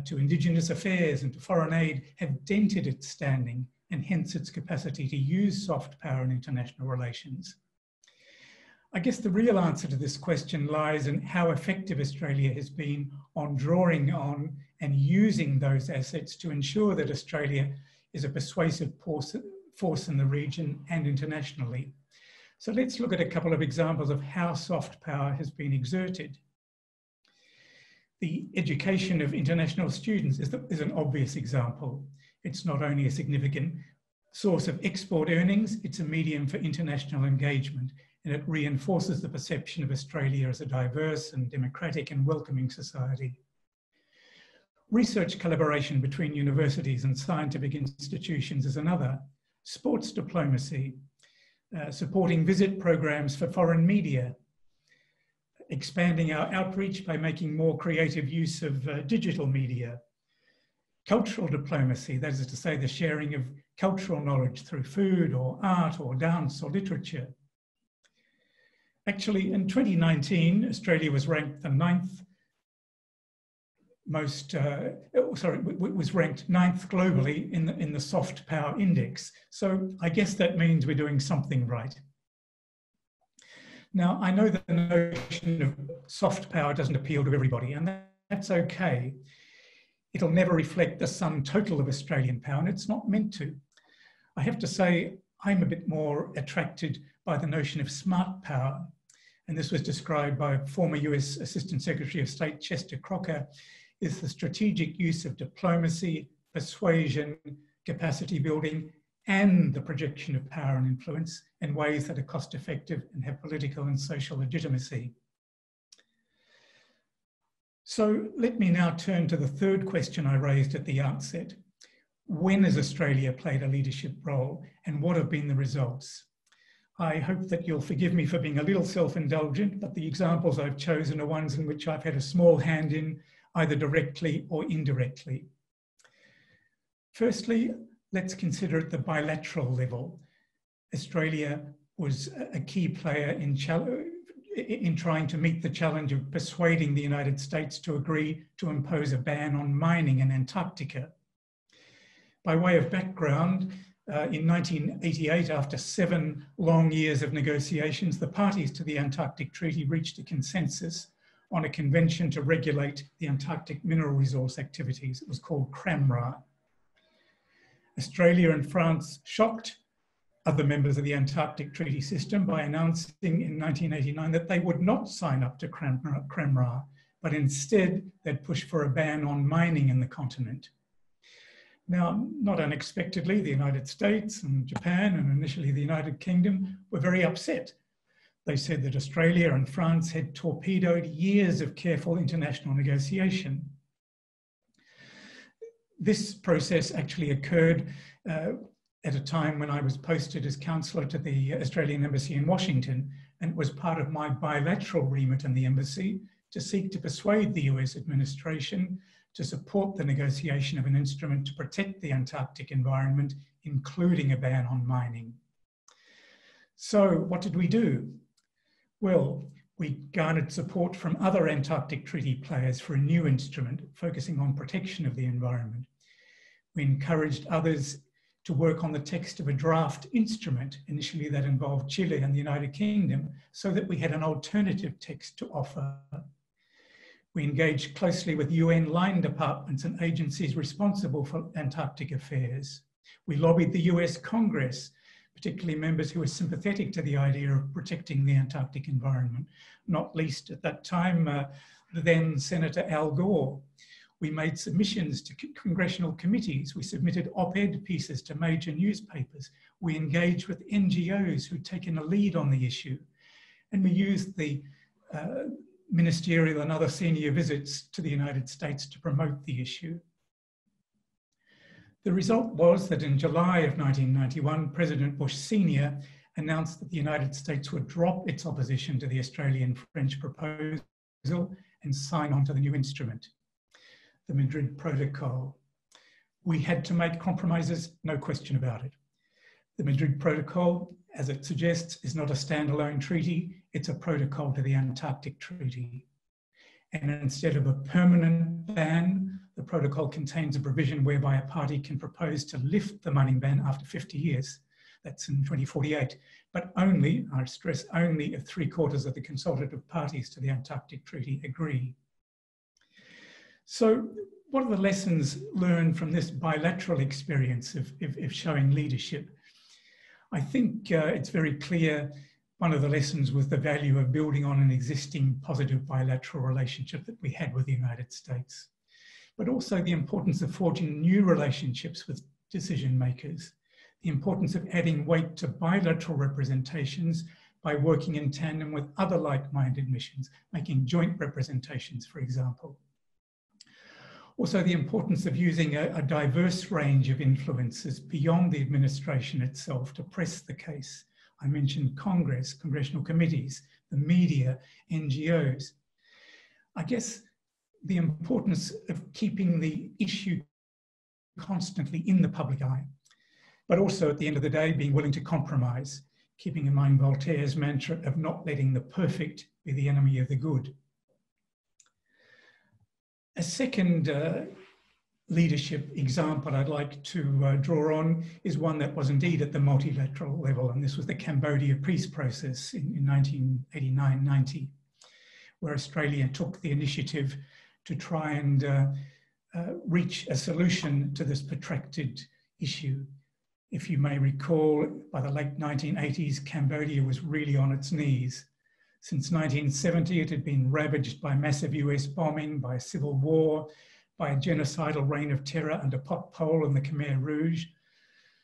to Indigenous affairs and to foreign aid have dented its standing and hence its capacity to use soft power in international relations? I guess the real answer to this question lies in how effective Australia has been on drawing on and using those assets to ensure that Australia is a persuasive force in the region and internationally. So let's look at a couple of examples of how soft power has been exerted. The education of international students is an obvious example. It's not only a significant source of export earnings, it's a medium for international engagement, and it reinforces the perception of Australia as a diverse and democratic and welcoming society. Research collaboration between universities and scientific institutions is another. Sports diplomacy, supporting visit programs for foreign media, expanding our outreach by making more creative use of digital media. Cultural diplomacy, that is to say the sharing of cultural knowledge through food or art or dance or literature. Actually, in 2019, Australia was ranked the 9th was ranked 9th globally in the soft power index. So I guess that means we're doing something right. Now, I know that the notion of soft power doesn't appeal to everybody, and that's okay. It'll never reflect the sum total of Australian power, and it's not meant to. I have to say, I'm a bit more attracted by the notion of smart power. And this was described by former US Assistant Secretary of State Chester Crocker, is the strategic use of diplomacy, persuasion, capacity building, and the projection of power and influence in ways that are cost effective and have political and social legitimacy. So let me now turn to the third question I raised at the outset. When has Australia played a leadership role, and what have been the results? I hope that you'll forgive me for being a little self-indulgent, but the examples I've chosen are ones in which I've had a small hand in, either directly or indirectly. Firstly, let's consider at the bilateral level. Australia was a key player in trying to meet the challenge of persuading the United States to agree to impose a ban on mining in Antarctica. By way of background, in 1988, after 7 long years of negotiations, the parties to the Antarctic Treaty reached a consensus on a convention to regulate the Antarctic mineral resource activities. It was called CRAMRA. Australia and France shocked other members of the Antarctic Treaty system by announcing in 1989 that they would not sign up to CRAMRA, but instead they'd push for a ban on mining in the continent. Now, not unexpectedly, the United States and Japan, and initially the United Kingdom, were very upset. They said that Australia and France had torpedoed years of careful international negotiation. This process actually occurred at a time when I was posted as counsellor to the Australian Embassy in Washington, and it was part of my bilateral remit in the embassy to seek to persuade the US administration to support the negotiation of an instrument to protect the Antarctic environment, including a ban on mining. So what did we do? Well, we garnered support from other Antarctic Treaty players for a new instrument focusing on protection of the environment. We encouraged others to work on the text of a draft instrument, initially that involved Chile and the United Kingdom, so that we had an alternative text to offer. We engaged closely with UN line departments and agencies responsible for Antarctic affairs. We lobbied the US Congress, particularly members who were sympathetic to the idea of protecting the Antarctic environment, not least at that time, then Senator Al Gore. We made submissions to congressional committees. We submitted op-ed pieces to major newspapers. We engaged with NGOs who'd taken a lead on the issue. And we used the ministerial and other senior visits to the United States to promote the issue. The result was that in July of 1991, President Bush Sr. announced that the United States would drop its opposition to the Australian-French proposal and sign on to the new instrument, the Madrid Protocol. We had to make compromises, no question about it. The Madrid Protocol, as it suggests, is not a standalone treaty, it's a protocol to the Antarctic Treaty. And instead of a permanent ban, the protocol contains a provision whereby a party can propose to lift the mining ban after 50 years. That's in 2048, but only, I stress, only if 3/4 of the consultative parties to the Antarctic Treaty agree. So what are the lessons learned from this bilateral experience of showing leadership? I think it's very clear one of the lessons was the value of building on an existing positive bilateral relationship that we had with the United States, but also the importance of forging new relationships with decision makers, the importance of adding weight to bilateral representations by working in tandem with other like-minded missions, making joint representations, for example. Also, the importance of using a diverse range of influences beyond the administration itself to press the case. I mentioned Congress, congressional committees, the media, NGOs. I guess the importance of keeping the issue constantly in the public eye, but also at the end of the day, being willing to compromise, keeping in mind Voltaire's mantra of not letting the perfect be the enemy of the good. A second leadership example I'd like to draw on is one that was indeed at the multilateral level, and this was the Cambodia peace process in 1989-90, where Australia took the initiative to try and reach a solution to this protracted issue. If you may recall, by the late 1980s, Cambodia was really on its knees. Since 1970, it had been ravaged by massive US bombing, by civil war, by a genocidal reign of terror under Pol Pot and the Khmer Rouge,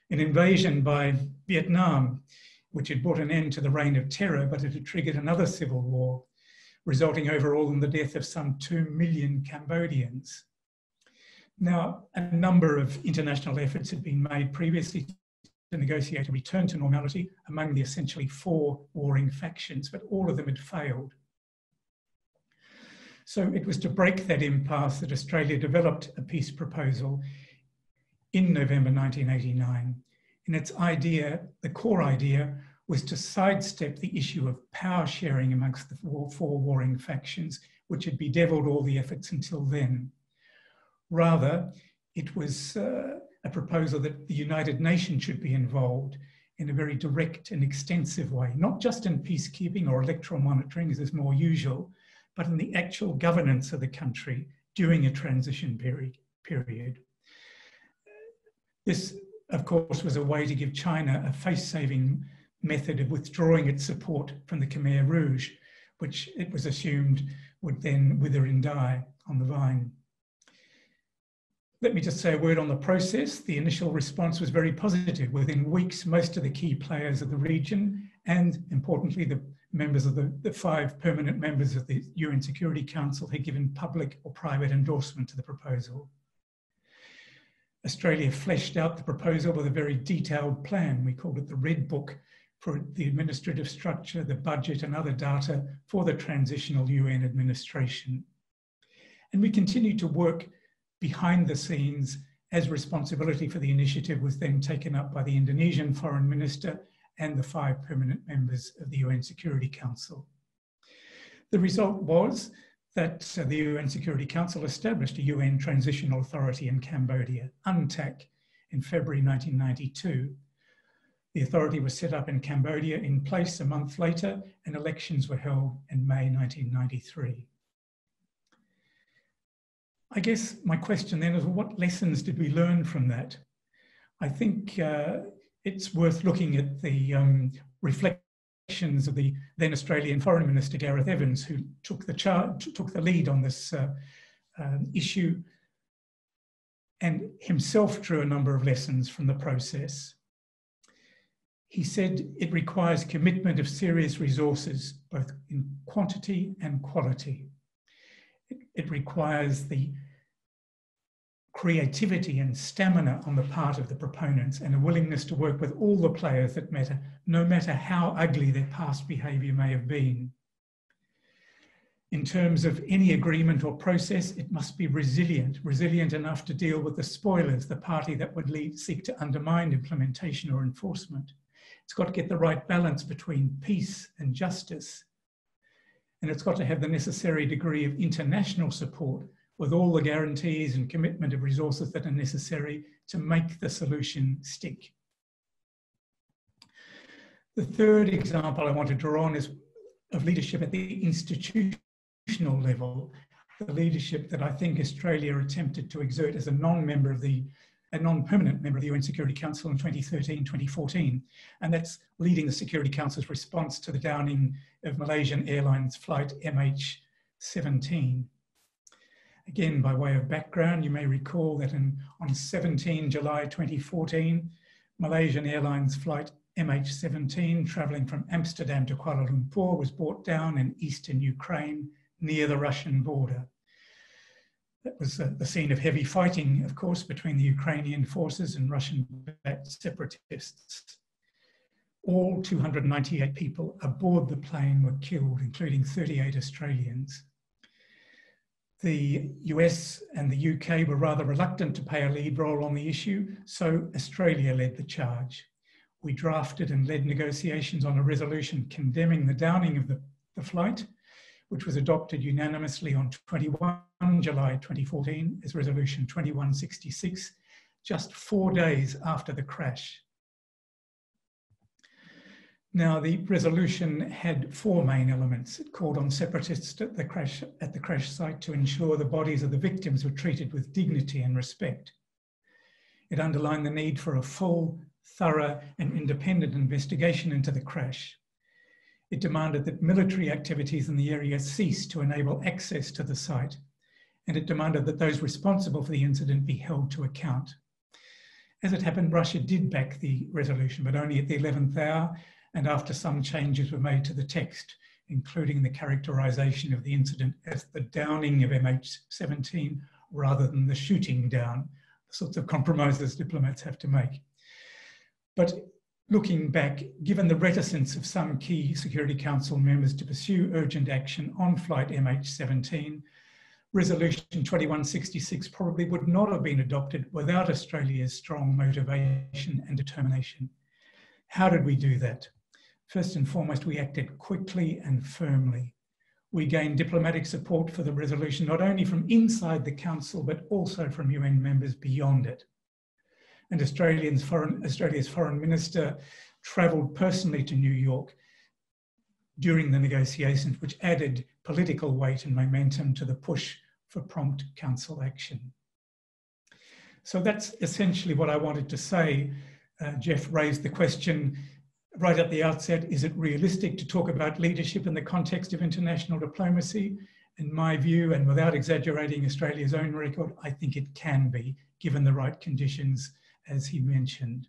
an invasion by Vietnam, which had brought an end to the reign of terror, but it had triggered another civil war, resulting overall in the death of some 2 million Cambodians. Now, a number of international efforts had been made previously to negotiate a return to normality among the essentially four warring factions, but all of them had failed. So it was to break that impasse that Australia developed a peace proposal in November 1989. And its idea, the core idea, was to sidestep the issue of power sharing amongst the four warring factions, which had bedeviled all the efforts until then. Rather, it was a proposal that the United Nations should be involved in a very direct and extensive way, not just in peacekeeping or electoral monitoring, as is more usual, but in the actual governance of the country during a transition period. This, of course, was a way to give China a face-saving method of withdrawing its support from the Khmer Rouge, which it was assumed would then wither and die on the vine. Let me just say a word on the process. The initial response was very positive. Within weeks, most of the key players of the region and, importantly, the members of the five permanent members of the UN Security Council had given public or private endorsement to the proposal. Australia fleshed out the proposal with a very detailed plan. We called it the Red Book for the administrative structure, the budget and other data for the transitional UN administration. And we continued to work behind the scenes as responsibility for the initiative was then taken up by the Indonesian Foreign Minister and the five permanent members of the UN Security Council. The result was that the UN Security Council established a UN Transitional Authority in Cambodia, UNTAC, in February 1992. The authority was set up in Cambodia in place a month later, and elections were held in May 1993. I guess my question then is, well, what lessons did we learn from that? I think it's worth looking at the reflections of the then Australian Foreign Minister, Gareth Evans, who took the lead on this issue and himself drew a number of lessons from the process. He said it requires commitment of serious resources, both in quantity and quality. It requires the creativity and stamina on the part of the proponents and a willingness to work with all the players that matter, no matter how ugly their past behaviour may have been. In terms of any agreement or process, it must be resilient, resilient enough to deal with the spoilers, the party that would seek to undermine implementation or enforcement. It's got to get the right balance between peace and justice. And it's got to have the necessary degree of international support with all the guarantees and commitment of resources that are necessary to make the solution stick. The third example I want to draw on is of leadership at the institutional level, the leadership that I think Australia attempted to exert as a non-permanent member of the UN Security Council in 2013, 2014. And that's leading the Security Council's response to the downing of Malaysian Airlines Flight MH17. Again, by way of background, you may recall that on 17 July 2014, Malaysian Airlines Flight MH17, travelling from Amsterdam to Kuala Lumpur, was brought down in eastern Ukraine near the Russian border. That was the scene of heavy fighting, of course, between the Ukrainian forces and Russian-backed separatists. All 298 people aboard the plane were killed, including 38 Australians. The US and the UK were rather reluctant to play a lead role on the issue, so Australia led the charge. We drafted and led negotiations on a resolution condemning the downing of the flight. which was adopted unanimously on 21 July 2014 as Resolution 2166, just 4 days after the crash. Now, the resolution had four main elements. It called on separatists at the crash site to ensure the bodies of the victims were treated with dignity and respect. It underlined the need for a full, thorough, and independent investigation into the crash. It demanded that military activities in the area cease to enable access to the site, and it demanded that those responsible for the incident be held to account. As it happened, Russia did back the resolution, but only at the 11th hour, and after some changes were made to the text, including the characterization of the incident as the downing of MH17 rather than the shooting down, the sorts of compromises diplomats have to make. But looking back, given the reticence of some key Security Council members to pursue urgent action on flight MH17, Resolution 2166 probably would not have been adopted without Australia's strong motivation and determination. How did we do that? First and foremost, we acted quickly and firmly. We gained diplomatic support for the resolution, not only from inside the Council, but also from UN members beyond it. And Australia's Foreign Minister travelled personally to New York during the negotiations, which added political weight and momentum to the push for prompt Council action. So that's essentially what I wanted to say. Geoff raised the question right at the outset, is it realistic to talk about leadership in the context of international diplomacy? In my view, and without exaggerating Australia's own record, I think it can be, given the right conditions, as he mentioned.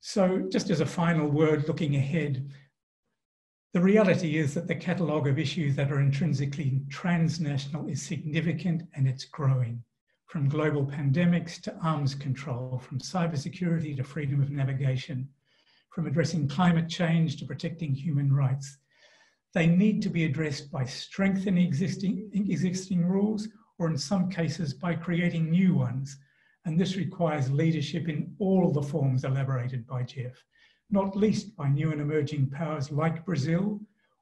So just as a final word, looking ahead, the reality is that the catalogue of issues that are intrinsically transnational is significant, and it's growing. From global pandemics to arms control, from cybersecurity to freedom of navigation, from addressing climate change to protecting human rights. They need to be addressed by strengthening existing rules, or in some cases by creating new ones. And this requires leadership in all the forms elaborated by Geoff, not least by new and emerging powers like Brazil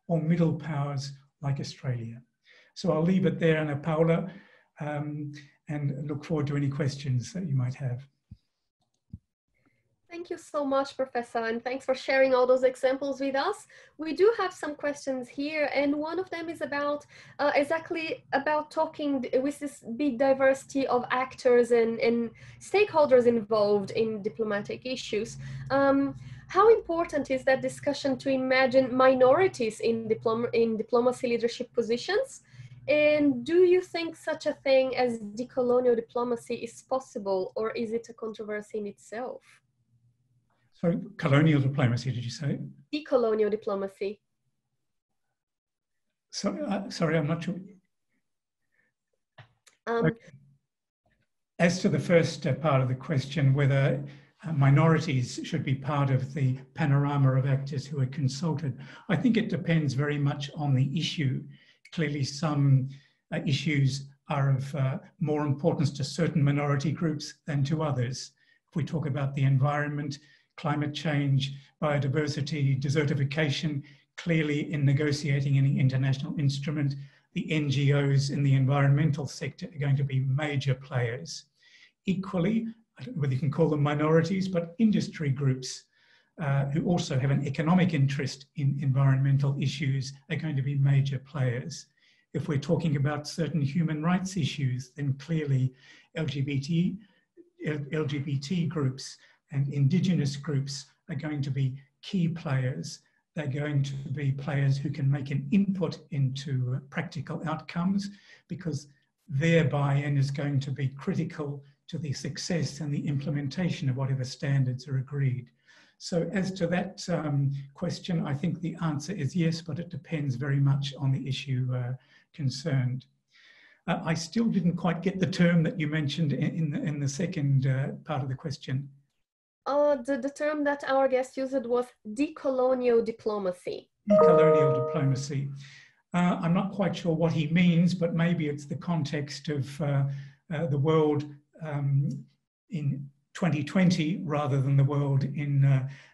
or middle powers like Australia. So I'll leave it there, Anna Paula. And look forward to any questions that you might have. Thank you so much, Professor, and thanks for sharing all those examples with us. We do have some questions here, and one of them is about exactly about talking with this big diversity of actors and stakeholders involved in diplomatic issues. How important is that discussion to imagine minorities in diplomacy leadership positions? And do you think such a thing as decolonial diplomacy is possible, or is it a controversy in itself? So, colonial diplomacy, did you say? Decolonial diplomacy. So, sorry, I'm not sure. As to the first part of the question, whether minorities should be part of the panorama of actors who are consulted, I think it depends very much on the issue. Clearly, some issues are of more importance to certain minority groups than to others. If we talk about the environment, climate change, biodiversity, desertification, clearly in negotiating any international instrument, the NGOs in the environmental sector are going to be major players. Equally, I don't know whether you can call them minorities, but industry groups who also have an economic interest in environmental issues are going to be major players. If we're talking about certain human rights issues, then clearly LGBT groups and Indigenous groups are going to be key players. They're going to be players who can make an input into practical outcomes, because their buy-in is going to be critical to the success and the implementation of whatever standards are agreed. So as to that question, I think the answer is yes, but it depends very much on the issue concerned. I still didn't quite get the term that you mentioned in the second part of the question. The term that our guest used was decolonial diplomacy. Decolonial diplomacy. I'm not quite sure what he means, but maybe it's the context of the world in 2020 rather than the world in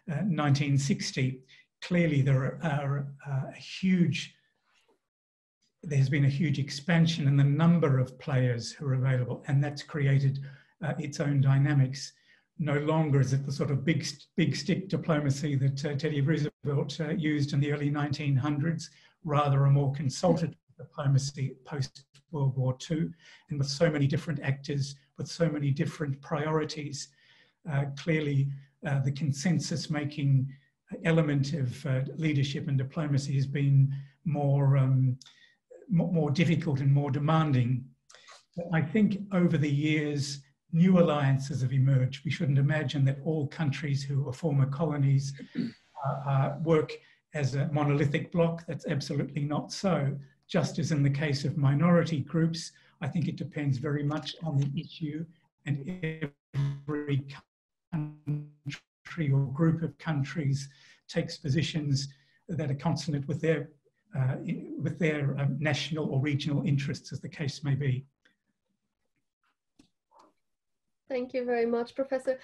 1960. Clearly there are a huge there's been a huge expansion in the number of players who are available, and that's created its own dynamics. No longer is it the sort of big stick diplomacy that Teddy Roosevelt used in the early 1900s, rather a more consultative diplomacy post-World War II, and with so many different actors, with so many different priorities. Clearly, the consensus-making element of leadership and diplomacy has been more difficult and more demanding. But I think over the years, new alliances have emerged. We shouldn't imagine that all countries who were former colonies work as a monolithic bloc. That's absolutely not so. Just as in the case of minority groups, I think it depends very much on the issue, and every country or group of countries takes positions that are consonant with their national or regional interests, as the case may be. Thank you very much, Professor.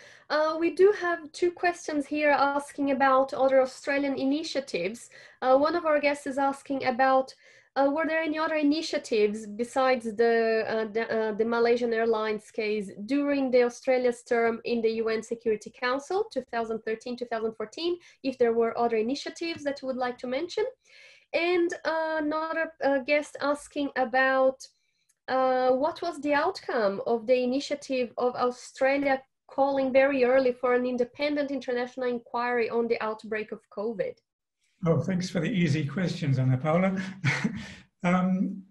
We do have two questions here asking about other Australian initiatives. One of our guests is asking about were there any other initiatives besides the Malaysian Airlines case during the Australia's term in the UN Security Council, 2013-2014, if there were other initiatives that you would like to mention? And another guest asking about what was the outcome of the initiative of Australia calling very early for an independent international inquiry on the outbreak of COVID? Oh, thanks for the easy questions, Anna Paula.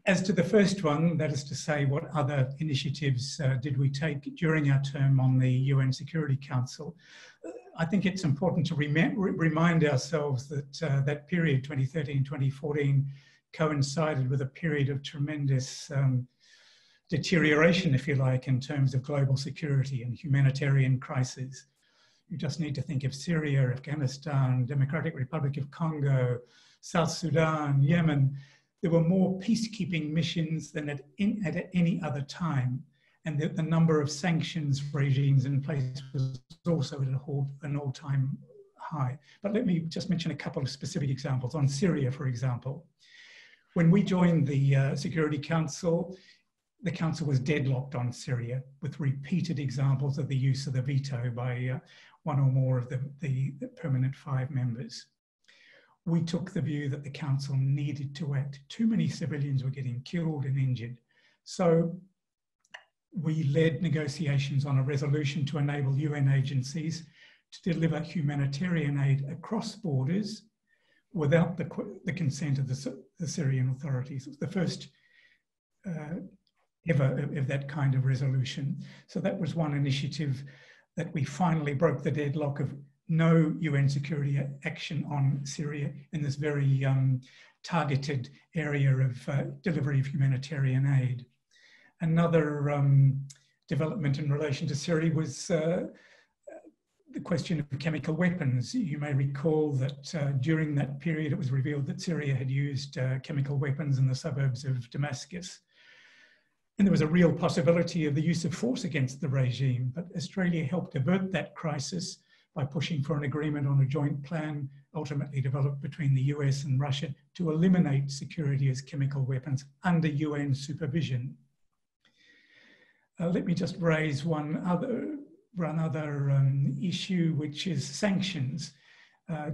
As to the first one, that is to say, what other initiatives did we take during our term on the UN Security Council? I think it's important to remind ourselves that that period, 2013-2014, coincided with a period of tremendous deterioration, if you like, in terms of global security and humanitarian crises. You just need to think of Syria, Afghanistan, Democratic Republic of Congo, South Sudan, Yemen. There were more peacekeeping missions than at any other time. And the number of sanctions regimes in place was also at an all-time high. But let me just mention a couple of specific examples. On Syria, for example, when we joined the Security Council, the Council was deadlocked on Syria, with repeated examples of the use of the veto by one or more of the permanent five members. We took the view that the Council needed to act. Too many civilians were getting killed and injured. So we led negotiations on a resolution to enable UN agencies to deliver humanitarian aid across borders without the consent of the Syrian authorities. It was the first ever of that kind of resolution. So that was one initiative that we finally broke the deadlock of no UN security action on Syria in this very targeted area of delivery of humanitarian aid. Another development in relation to Syria was the question of chemical weapons. You may recall that during that period, it was revealed that Syria had used chemical weapons in the suburbs of Damascus. And there was a real possibility of the use of force against the regime, but Australia helped avert that crisis by pushing for an agreement on a joint plan ultimately developed between the US and Russia to eliminate security as chemical weapons under UN supervision. Let me just raise one other issue, which is sanctions.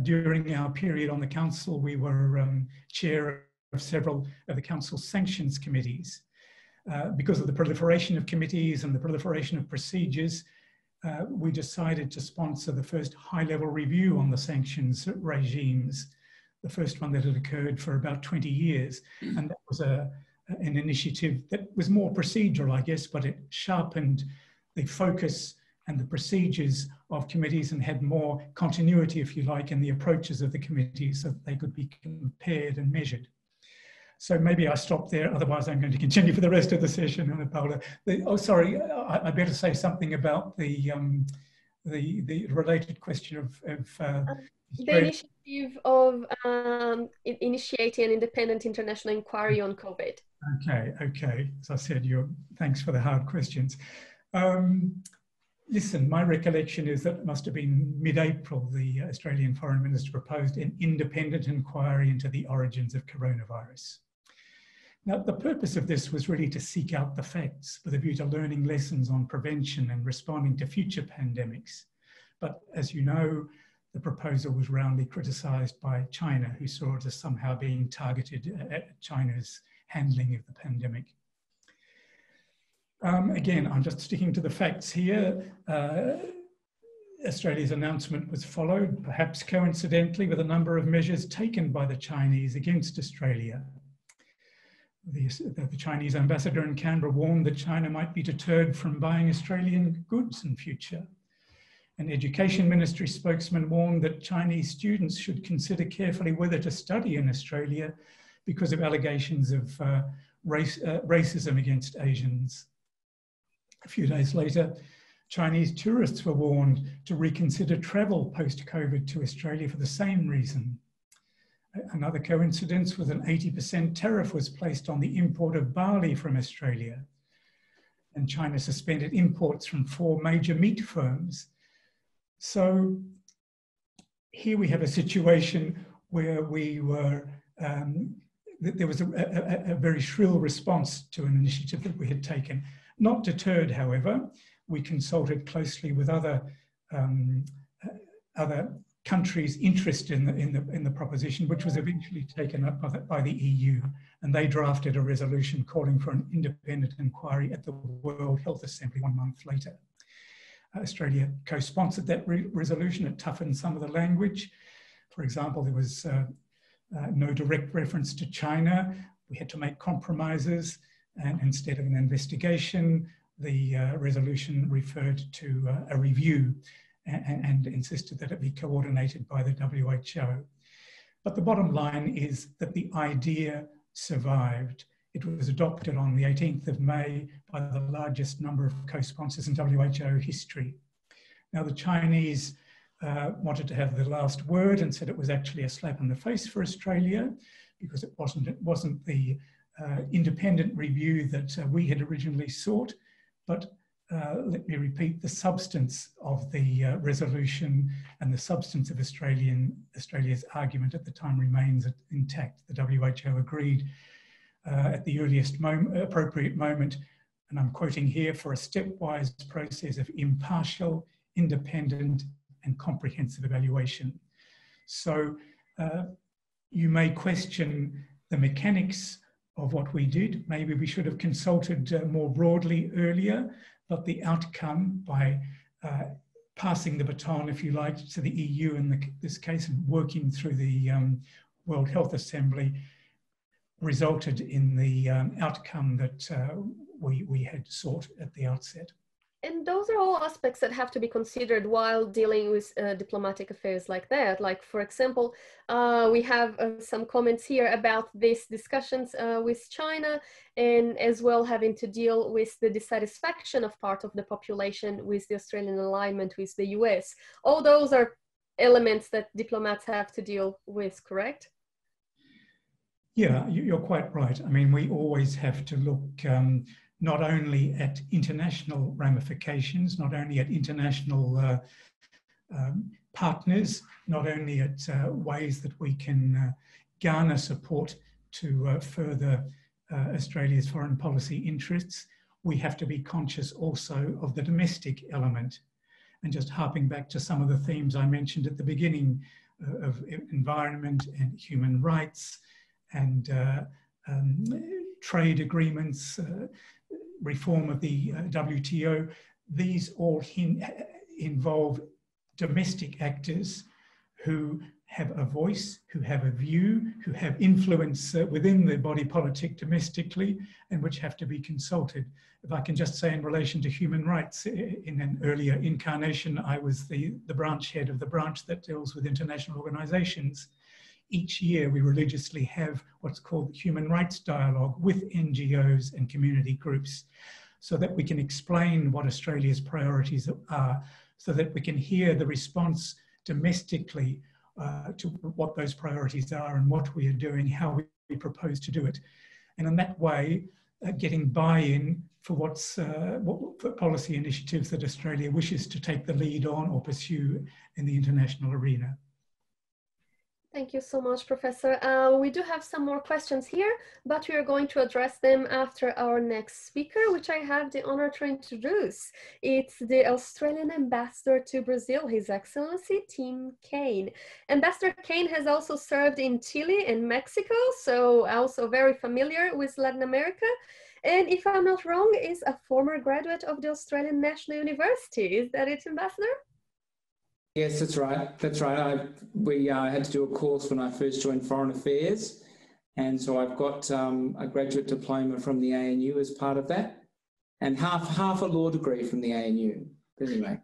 During our period on the Council, we were chair of several of the Council's sanctions committees. Because of the proliferation of committees and the proliferation of procedures, we decided to sponsor the first high-level review on the sanctions regimes, the first one that had occurred for about 20 years. And that was an initiative that was more procedural, I guess, but it sharpened the focus and the procedures of committees and had more continuity, if you like, in the approaches of the committees so that they could be compared and measured. So maybe I stop there, otherwise I'm going to continue for the rest of the session, Anna Paula. Oh, sorry, I better say something about the related question of the initiative of initiating an independent international inquiry on COVID. Okay, okay. As I said, thanks for the hard questions. Listen, my recollection is that it must have been mid-April the Australian Foreign Minister proposed an independent inquiry into the origins of coronavirus. Now, the purpose of this was really to seek out the facts with a view to learning lessons on prevention and responding to future pandemics. But as you know, the proposal was roundly criticised by China, who saw it as somehow being targeted at China's handling of the pandemic. Again, I'm just sticking to the facts here. Australia's announcement was followed, perhaps coincidentally, with a number of measures taken by the Chinese against Australia. The Chinese ambassador in Canberra warned that China might be deterred from buying Australian goods in future. An education ministry spokesman warned that Chinese students should consider carefully whether to study in Australia because of allegations of racism against Asians. A few days later, Chinese tourists were warned to reconsider travel post-COVID to Australia for the same reason. Another coincidence was an 80% tariff was placed on the import of barley from Australia. And China suspended imports from 4 major meat firms. So here we have a situation where we were, there was a very shrill response to an initiative that we had taken. Not deterred, however, we consulted closely with other, other countries interested in the proposition, which was eventually taken up by the EU. And they drafted a resolution calling for an independent inquiry at the World Health Assembly 1 month later. Australia co-sponsored that resolution. It toughened some of the language. For example, there was no direct reference to China. We had to make compromises, and instead of an investigation, the resolution referred to a review and insisted that it be coordinated by the WHO. But the bottom line is that the idea survived. It was adopted on the 18th of May by the largest number of co-sponsors in WHO history. Now, the Chinese wanted to have the last word and said it was actually a slap in the face for Australia because it wasn't the independent review that we had originally sought. But let me repeat, the substance of the resolution and the substance of Australia's argument at the time remains intact. The WHO agreed at the earliest appropriate moment, and I'm quoting here, for a stepwise process of impartial, independent and comprehensive evaluation. So you may question the mechanics of what we did. Maybe we should have consulted more broadly earlier, but the outcome by passing the baton, if you like, to the EU in this case and working through the World Health Assembly resulted in the outcome that we had sought at the outset. And those are all aspects that have to be considered while dealing with diplomatic affairs like that. Like, for example, we have some comments here about these discussions with China, and as well having to deal with the dissatisfaction of part of the population with the Australian alignment with the US. All those are elements that diplomats have to deal with, correct? Yeah, you're quite right. I mean, we always have to look not only at international ramifications, not only at international partners, not only at ways that we can garner support to further Australia's foreign policy interests. We have to be conscious also of the domestic element. And just harping back to some of the themes I mentioned at the beginning of environment and human rights, and trade agreements, reform of the WTO, these all involve domestic actors who have a voice, who have a view, who have influence within the body politic domestically, and which have to be consulted. If I can just say in relation to human rights, in an earlier incarnation, I was the branch head of the branch that deals with international organisations. Each year we religiously have what's called the Human Rights Dialogue with NGOs and community groups so that we can explain what Australia's priorities are, so that we can hear the response domestically to what those priorities are and what we are doing, how we propose to do it. And in that way, getting buy-in for what policy initiatives that Australia wishes to take the lead on or pursue in the international arena. Thank you so much, Professor. We do have some more questions here, but we are going to address them after our next speaker, which I have the honor to introduce. It's the Australian Ambassador to Brazil, His Excellency Tim Kane. Ambassador Kane has also served in Chile and Mexico, so also very familiar with Latin America. And if I'm not wrong, is a former graduate of the Australian National University. Is that it, Ambassador? Yes, that's right. That's right. We had to do a course when I first joined Foreign Affairs, and so I've got a graduate diploma from the ANU as part of that, and half a law degree from the ANU. But anyway,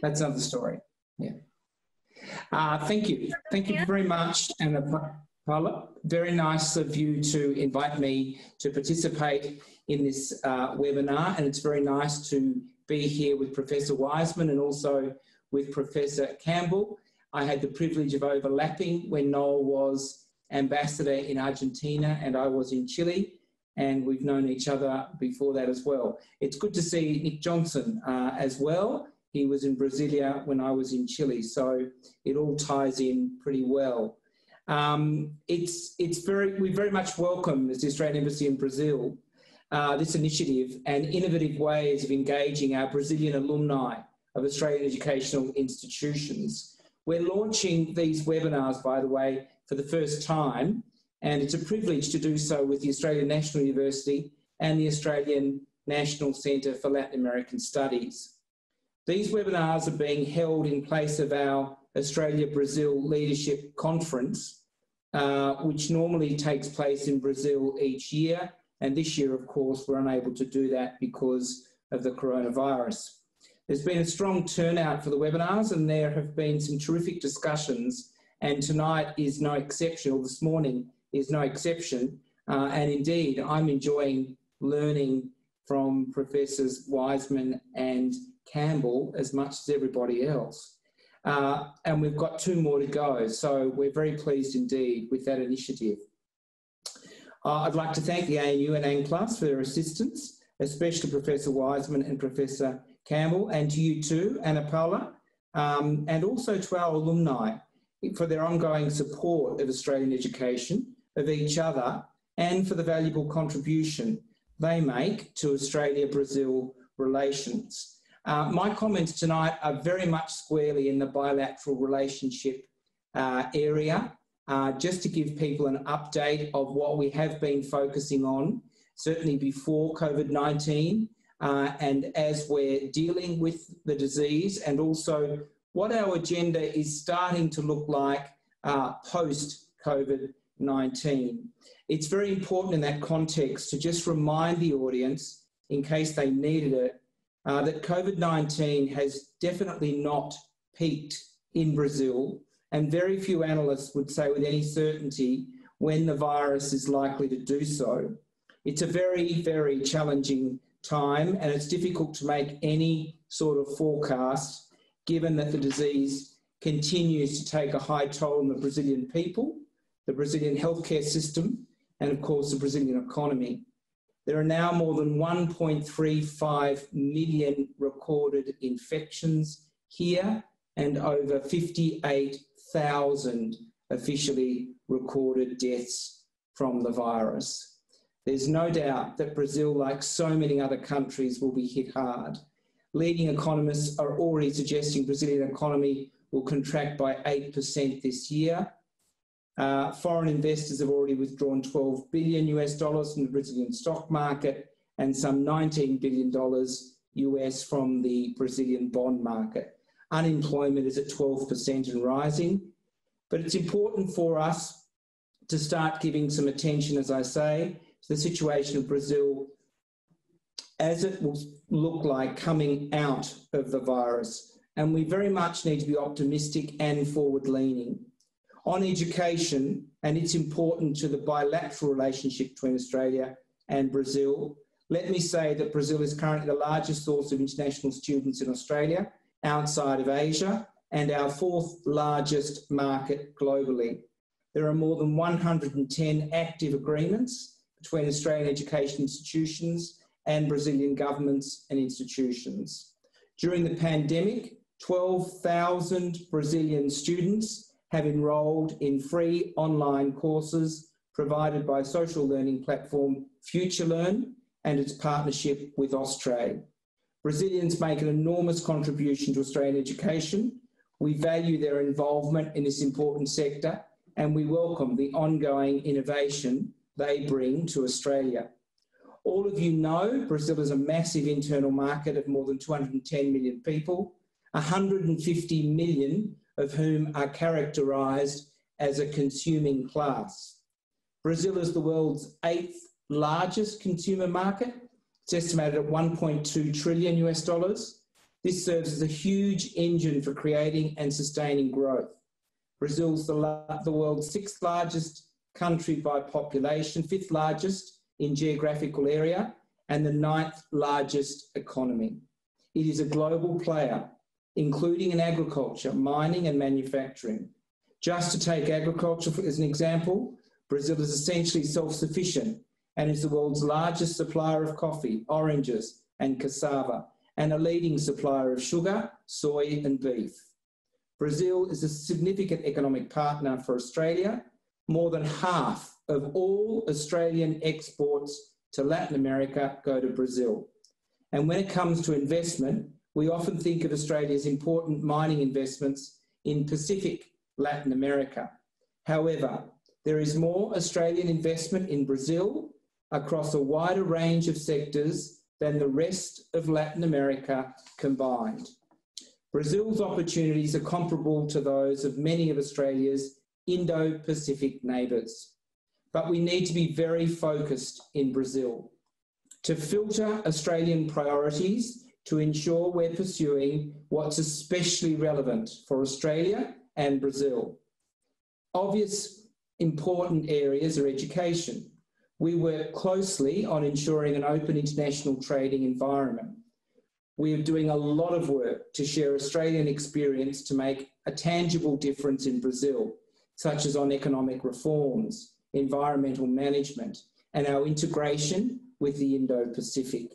that's another story. Yeah. Thank you. Thank you very much, Anna Paula. Very nice of you to invite me to participate in this webinar, and it's very nice to be here with Professor Wiseman and also with Professor Campbell. I had the privilege of overlapping when Noel was ambassador in Argentina and I was in Chile, and we've known each other before that as well. It's good to see Nick Johnson as well. He was in Brasilia when I was in Chile, so it all ties in pretty well. We very much welcome, as the Australian Embassy in Brazil, this initiative and innovative ways of engaging our Brazilian alumni of Australian educational institutions. We're launching these webinars, by the way, for the first time, and it's a privilege to do so with the Australian National University and the Australian National Centre for Latin American Studies. These webinars are being held in place of our Australia-Brazil Leadership Conference, which normally takes place in Brazil each year, and this year, of course, we're unable to do that because of the coronavirus. There's been a strong turnout for the webinars, and there have been some terrific discussions, and tonight is no exception, or this morning is no exception. And indeed, I'm enjoying learning from Professors Wiseman and Campbell as much as everybody else. And we've got 2 more to go, so we're very pleased indeed with that initiative. I'd like to thank the ANU and ANCLAS for their assistance, especially Professor Wiseman and Professor Campbell, and to you too, Anna Paula, and also to our alumni for their ongoing support of Australian education, of each other, and for the valuable contribution they make to Australia-Brazil relations. My comments tonight are very much squarely in the bilateral relationship area, just to give people an update of what we have been focusing on, certainly before COVID-19, and as we're dealing with the disease, and also what our agenda is starting to look like post-COVID-19. It's very important in that context to just remind the audience, in case they needed it, that COVID-19 has definitely not peaked in Brazil, and very few analysts would say with any certainty when the virus is likely to do so. It's a very, very challenging time, and it's difficult to make any sort of forecast given that the disease continues to take a high toll on the Brazilian people, the Brazilian healthcare system, and of course the Brazilian economy. There are now more than 1.35 million recorded infections here and over 58,000 officially recorded deaths from the virus. There's no doubt that Brazil, like so many other countries, will be hit hard. Leading economists are already suggesting the Brazilian economy will contract by 8% this year. Foreign investors have already withdrawn $12 billion US from the Brazilian stock market and some $19 billion US from the Brazilian bond market. Unemployment is at 12% and rising. But it's important for us to start giving some attention, as I say, the situation of Brazil as it will look like coming out of the virus. And we very much need to be optimistic and forward-leaning. On education, and it's important to the bilateral relationship between Australia and Brazil, let me say that Brazil is currently the largest source of international students in Australia, outside of Asia, and our 4th largest market globally. There are more than 110 active agreements between Australian education institutions and Brazilian governments and institutions. During the pandemic, 12,000 Brazilian students have enrolled in free online courses provided by social learning platform FutureLearn and its partnership with Austrade. Brazilians make an enormous contribution to Australian education. We value their involvement in this important sector, and we welcome the ongoing innovation they bring to Australia. All of you know Brazil is a massive internal market of more than 210 million people, 150 million of whom are characterised as a consuming class. Brazil is the world's 8th largest consumer market. It's estimated at $1.2 trillion. This serves as a huge engine for creating and sustaining growth. Brazil's the world's 6th largest country by population, 5th largest in geographical area, and the 9th largest economy. It is a global player, including in agriculture, mining and manufacturing. Just to take agriculture as an example, Brazil is essentially self-sufficient and is the world's largest supplier of coffee, oranges and cassava, and a leading supplier of sugar, soy and beef. Brazil is a significant economic partner for Australia. More than half of all Australian exports to Latin America go to Brazil. And when it comes to investment, we often think of Australia's important mining investments in Pacific Latin America. However, there is more Australian investment in Brazil across a wider range of sectors than the rest of Latin America combined. Brazil's opportunities are comparable to those of many of Australia's Indo-Pacific neighbours. But we need to be very focused in Brazil to filter Australian priorities to ensure we're pursuing what's especially relevant for Australia and Brazil. Obvious important areas are education. We work closely on ensuring an open international trading environment. We are doing a lot of work to share Australian experience to make a tangible difference in Brazil, such as on economic reforms, environmental management, and our integration with the Indo-Pacific.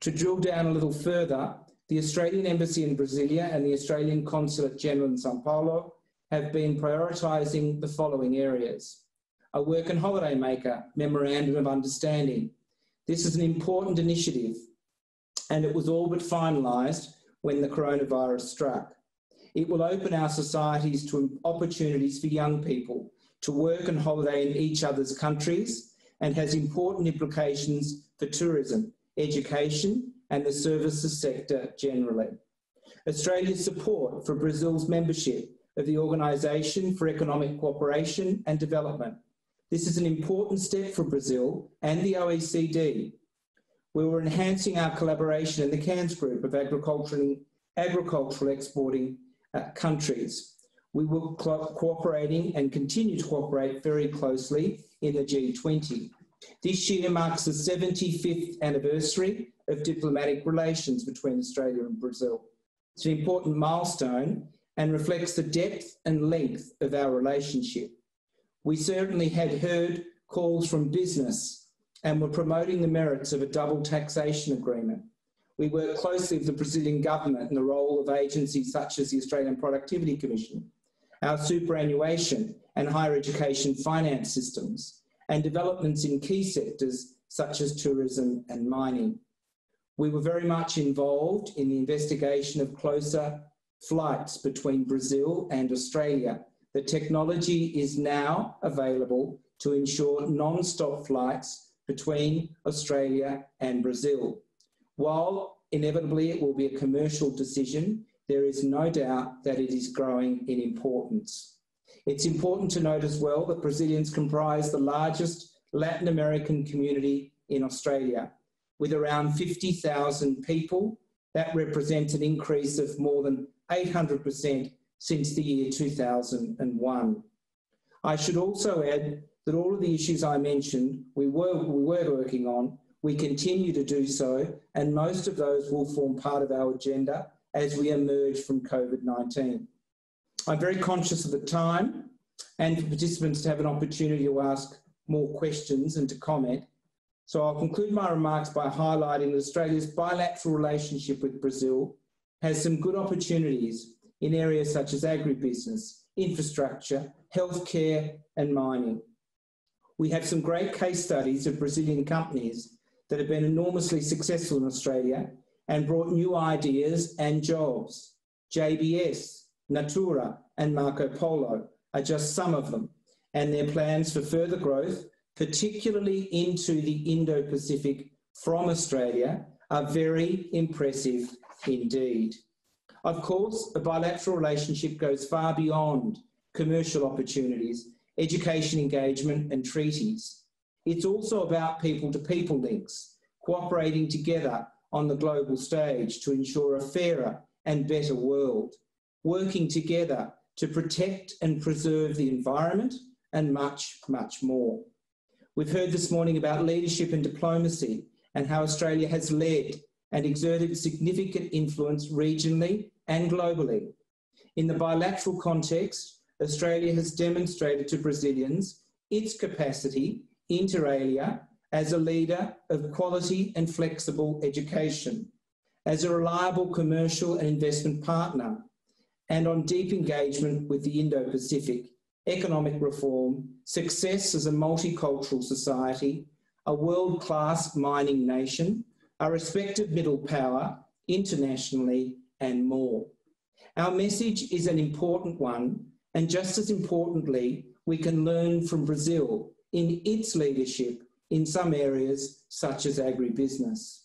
To drill down a little further, the Australian Embassy in Brasilia and the Australian Consulate General in São Paulo have been prioritising the following areas. A work and holiday maker memorandum of understanding. This is an important initiative and it was all but finalised when the coronavirus struck. It will open our societies to opportunities for young people to work and holiday in each other's countries and has important implications for tourism, education and the services sector generally. Australia's support for Brazil's membership of the Organisation for Economic Cooperation and Development. This is an important step for Brazil and the OECD. We were enhancing our collaboration in the Cairns Group of agricultural exporting countries. We were cooperating and continue to cooperate very closely in the G20. This year marks the 75th anniversary of diplomatic relations between Australia and Brazil. It's an important milestone and reflects the depth and length of our relationship. We certainly had heard calls from business and were promoting the merits of a double taxation agreement. We work closely with the Brazilian government and the role of agencies such as the Australian Productivity Commission, our superannuation and higher education finance systems, and developments in key sectors such as tourism and mining. We were very much involved in the investigation of closer flights between Brazil and Australia. The technology is now available to ensure non-stop flights between Australia and Brazil. While inevitably it will be a commercial decision, there is no doubt that it is growing in importance. It's important to note as well that Brazilians comprise the largest Latin American community in Australia, with around 50,000 people. That represents an increase of more than 800% since the year 2001. I should also add that all of the issues I mentioned we were working on, we continue to do so, and most of those will form part of our agenda as we emerge from COVID-19. I'm very conscious of the time and for participants to have an opportunity to ask more questions and to comment. So I'll conclude my remarks by highlighting that Australia's bilateral relationship with Brazil has some good opportunities in areas such as agribusiness, infrastructure, healthcare, and mining. We have some great case studies of Brazilian companies that have been enormously successful in Australia and brought new ideas and jobs. JBS, Natura, and Marco Polo are just some of them, and their plans for further growth, particularly into the Indo-Pacific from Australia, are very impressive indeed. Of course, a bilateral relationship goes far beyond commercial opportunities, education engagement, and treaties. It's also about people-to-people links, cooperating together on the global stage to ensure a fairer and better world, working together to protect and preserve the environment, and much, much more. We've heard this morning about leadership and diplomacy and how Australia has led and exerted significant influence regionally and globally. In the bilateral context, Australia has demonstrated to Brazilians its capacity, inter alia, as a leader of quality and flexible education, as a reliable commercial and investment partner, and on deep engagement with the Indo-Pacific, economic reform, success as a multicultural society, a world-class mining nation, a respected middle power internationally, and more. Our message is an important one, and just as importantly, we can learn from Brazil in its leadership in some areas such as agribusiness.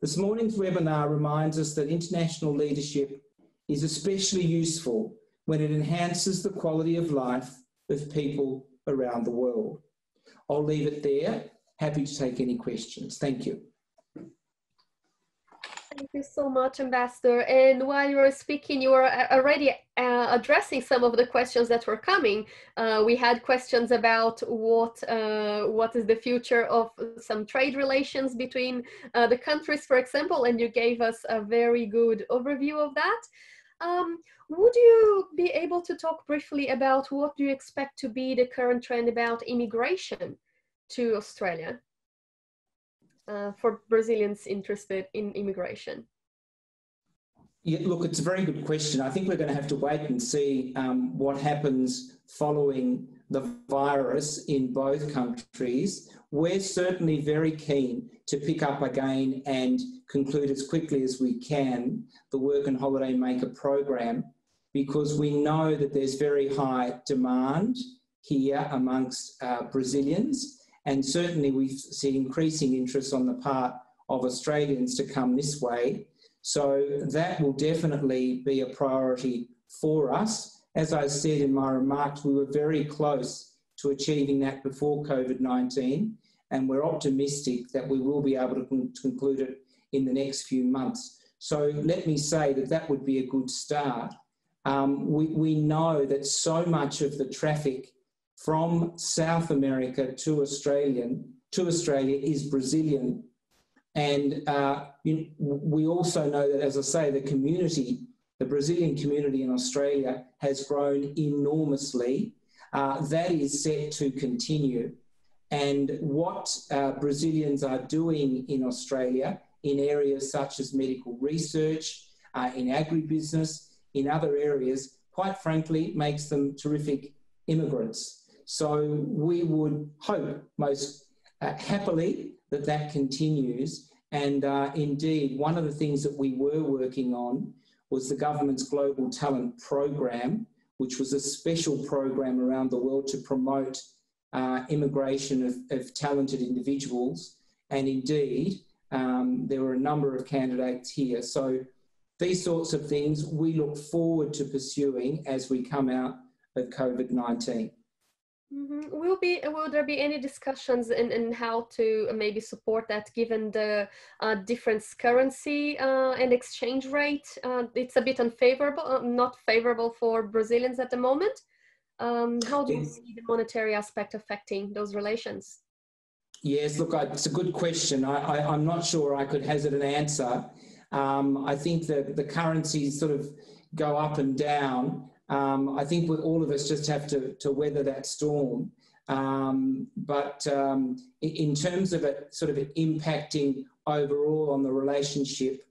This morning's webinar reminds us that international leadership is especially useful when it enhances the quality of life of people around the world. I'll leave it there. Happy to take any questions. Thank you. Thank you so much, Ambassador. And while you were speaking, you were already addressing some of the questions that were coming. We had questions about what is the future of some trade relations between the countries, for example, and you gave us a very good overview of that. Would you be able to talk briefly about what do you expect to be the current trend about immigration to Australia for Brazilians interested in immigration? Yeah, look, it's a very good question. I think we're going to have to wait and see what happens following the virus in both countries. We're certainly very keen to pick up again and conclude as quickly as we can the Work and Holiday Maker program, because we know that there's very high demand here amongst Brazilians, and certainly we see increasing interest on the part of Australians to come this way. So that will definitely be a priority for us. As I said in my remarks, we were very close to achieving that before COVID-19, and we're optimistic that we will be able to conclude it in the next few months. So let me say that that would be a good start. We know that so much of the traffic from South America to Australia is Brazilian. And we also know that, as I say, the Brazilian community in Australia has grown enormously. That is set to continue. And what Brazilians are doing in Australia in areas such as medical research, in agribusiness, in other areas, quite frankly, makes them terrific immigrants. So we would hope most happily that that continues. And indeed, one of the things that we were working on was the government's Global Talent Program, which was a special program around the world to promote immigration of talented individuals. And indeed, there were a number of candidates here. So these sorts of things we look forward to pursuing as we come out of COVID-19. Mm-hmm. Will there be any discussions in how to maybe support that, given the different currency and exchange rate? It's a bit unfavorable, not favorable for Brazilians at the moment. How do you see the monetary aspect affecting those relations? Yes, look, it's a good question. I'm not sure I could hazard an answer. I think that the currencies sort of go up and down. I think all of us just have to weather that storm. But in terms of it sort of impacting overall on the relationship,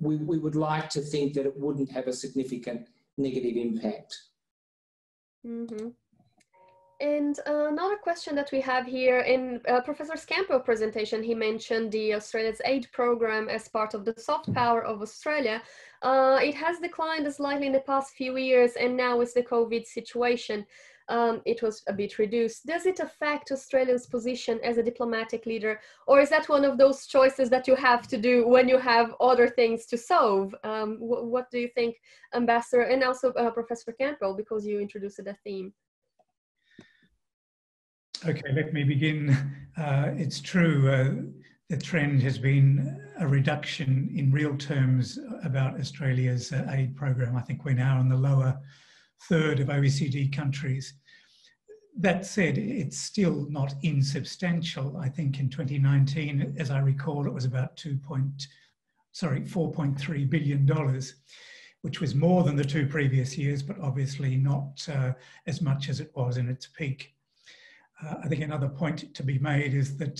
we would like to think that it wouldn't have a significant negative impact. Mm-hmm. And another question that we have here, in Professor Campbell's presentation, he mentioned the Australia's aid program as part of the soft power of Australia. It has declined slightly in the past few years, and now with the COVID situation, it was a bit reduced. Does it affect Australia's position as a diplomatic leader, or is that one of those choices that you have to do when you have other things to solve? What do you think, Ambassador, and also Professor Campbell, because you introduced that theme? Okay, let me begin. It's true, the trend has been a reduction in real terms about Australia's aid program. I think we're now in the lower third of OECD countries. That said, it's still not insubstantial. I think in 2019, as I recall, it was about $4.3 billion, which was more than the two previous years, but obviously not as much as it was in its peak. I think another point to be made is that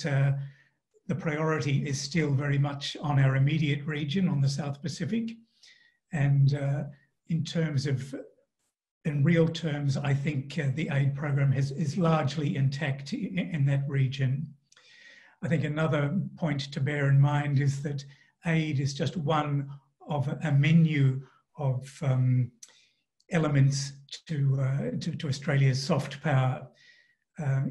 the priority is still very much on our immediate region, on the South Pacific. And in real terms, I think the aid program is largely intact in that region. I think another point to bear in mind is that aid is just one of a menu of elements to Australia's soft power.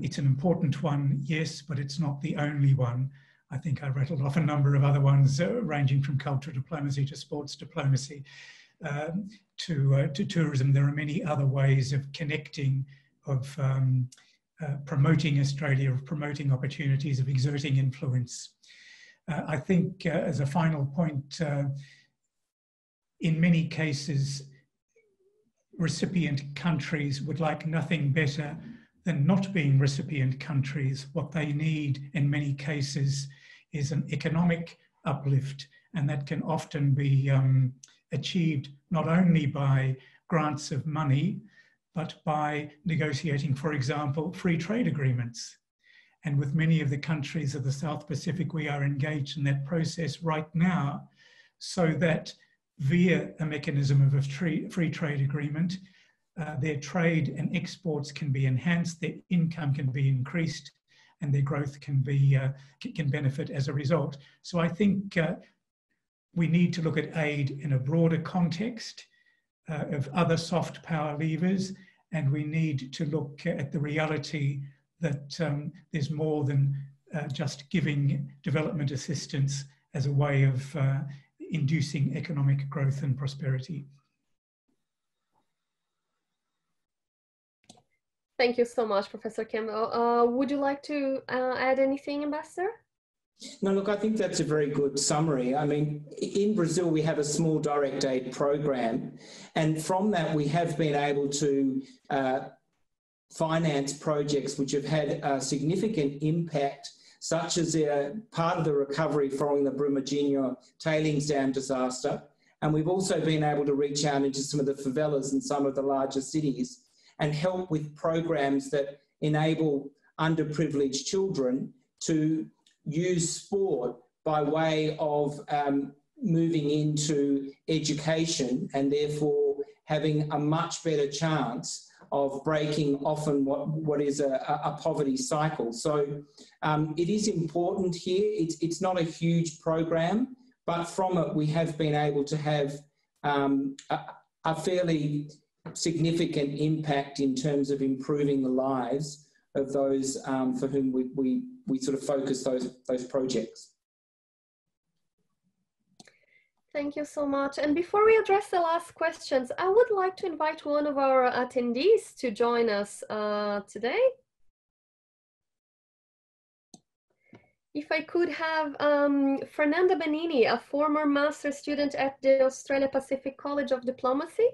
It's an important one, yes, but it's not the only one. I think I rattled off a number of other ones ranging from cultural diplomacy to sports diplomacy to tourism. There are many other ways of connecting, of promoting Australia, of promoting opportunities, of exerting influence. I think as a final point, in many cases, recipient countries would like nothing better than not being recipient countries. What they need in many cases is an economic uplift, and that can often be achieved not only by grants of money, but by negotiating, for example, free trade agreements. And with many of the countries of the South Pacific, we are engaged in that process right now, so that via a mechanism of a free trade agreement, their trade and exports can be enhanced, their income can be increased, and their growth can benefit as a result. So I think we need to look at aid in a broader context of other soft power levers, and we need to look at the reality that there's more than just giving development assistance as a way of inducing economic growth and prosperity. Thank you so much, Professor Campbell. Would you like to add anything, Ambassador? No, look, I think that's a very good summary. I mean, in Brazil, we have a small direct aid program, and from that, we have been able to finance projects which have had a significant impact, such as part of the recovery following the Brumadinho tailings dam disaster. And we've also been able to reach out into some of the favelas in some of the larger cities and help with programs that enable underprivileged children to use sport by way of moving into education, and therefore having a much better chance of breaking often what is a poverty cycle. So it is important here. It's not a huge program, but from it we have been able to have a fairly significant impact in terms of improving the lives of those for whom we sort of focus those projects. Thank you so much. And before we address the last questions, I would like to invite one of our attendees to join us today. If I could have Fernanda Benini, a former master's student at the Australia-Pacific College of Diplomacy.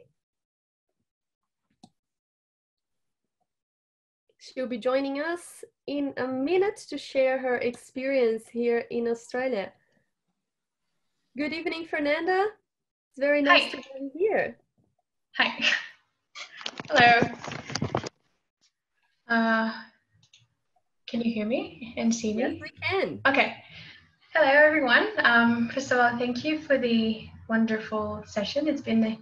She'll be joining us in a minute to share her experience here in Australia. Good evening, Fernanda. It's very nice to have you here. Hi. Hello. Can you hear me and see me? Yes, we can. Okay. Hello, everyone. First of all, thank you for the wonderful session. It's been a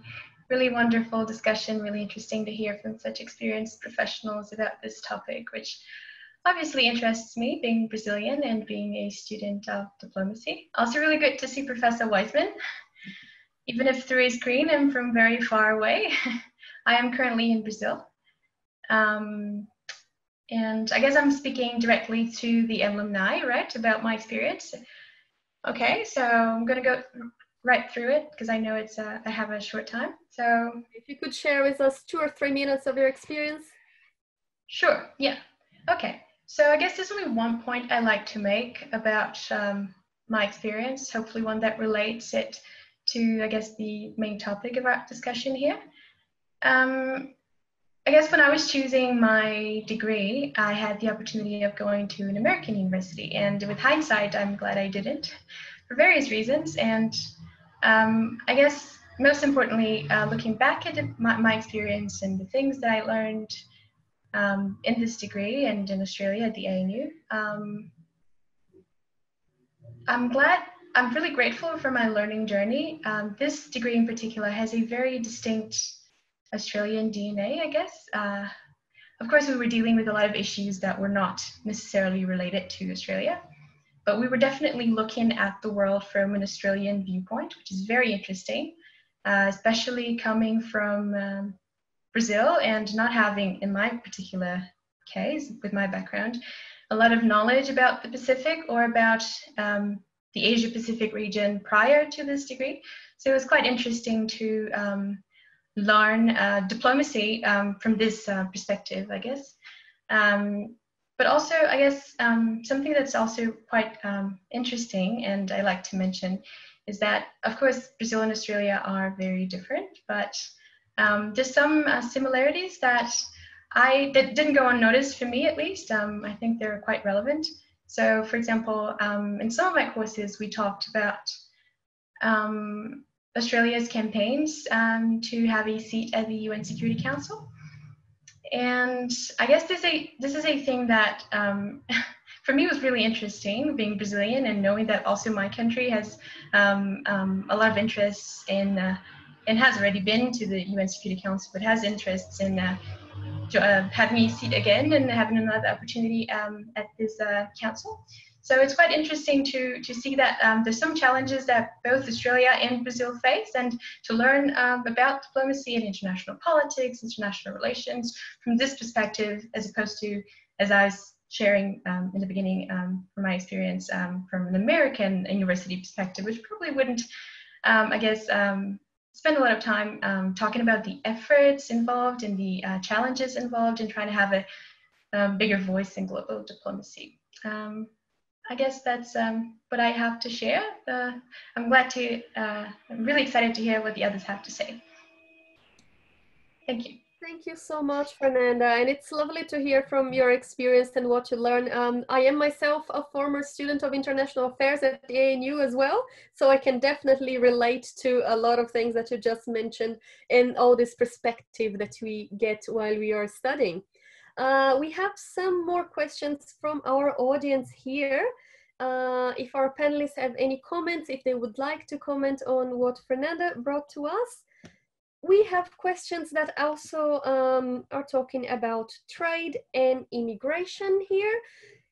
really wonderful discussion, really interesting to hear from such experienced professionals about this topic, which obviously interests me, being Brazilian and being a student of diplomacy. Also really good to see Professor Wiseman. Even if through a screen I'm from very far away, I am currently in Brazil. And I guess I'm speaking directly to the alumni, right, about my experience. Okay, so I'm going to go right through it because I know it's I have a short time. So if you could share with us 2 or 3 minutes of your experience. Sure, yeah. Okay, so I guess there's only one point I like to make about my experience, hopefully one that relates it to, I guess, the main topic of our discussion here. I guess when I was choosing my degree, I had the opportunity of going to an American university, and with hindsight, I'm glad I didn't for various reasons. And I guess most importantly, looking back at my experience and the things that I learned in this degree and in Australia at the ANU, I'm really grateful for my learning journey. This degree in particular has a very distinct Australian DNA, I guess. Of course, we were dealing with a lot of issues that were not necessarily related to Australia, but we were definitely looking at the world from an Australian viewpoint, which is very interesting, especially coming from Brazil and not having, in my particular case, with my background, a lot of knowledge about the Pacific or about the Asia-Pacific region prior to this degree. So it was quite interesting to learn diplomacy from this perspective, I guess. But also, I guess, something that's also quite interesting and I like to mention is that, of course, Brazil and Australia are very different, but there's some similarities that didn't go unnoticed for me, at least. I think they're quite relevant. So, for example, in some of my courses, we talked about Australia's campaigns to have a seat at the UN Security Council. And I guess this is a thing that for me was really interesting, being Brazilian and knowing that also my country has a lot of interests in and has already been to the UN Security Council, but has interests in having a seat again and having another opportunity at this council. So it's quite interesting to see that there's some challenges that both Australia and Brazil face, and to learn about diplomacy and international politics, international relations from this perspective, as opposed to, as I was sharing in the beginning, from my experience from an American university perspective, which probably wouldn't, I guess, spend a lot of time talking about the efforts involved and the challenges involved in trying to have a bigger voice in global diplomacy. I guess that's what I have to share. I'm really excited to hear what the others have to say. Thank you. Thank you so much, Fernanda. And it's lovely to hear from your experience and what you learn. I am myself a former student of international affairs at the ANU as well. So I can definitely relate to a lot of things that you just mentioned and all this perspective that we get while we are studying. We have some more questions from our audience here. If our panelists have any comments, if they would like to comment on what Fernanda brought to us. We have questions that also are talking about trade and immigration here.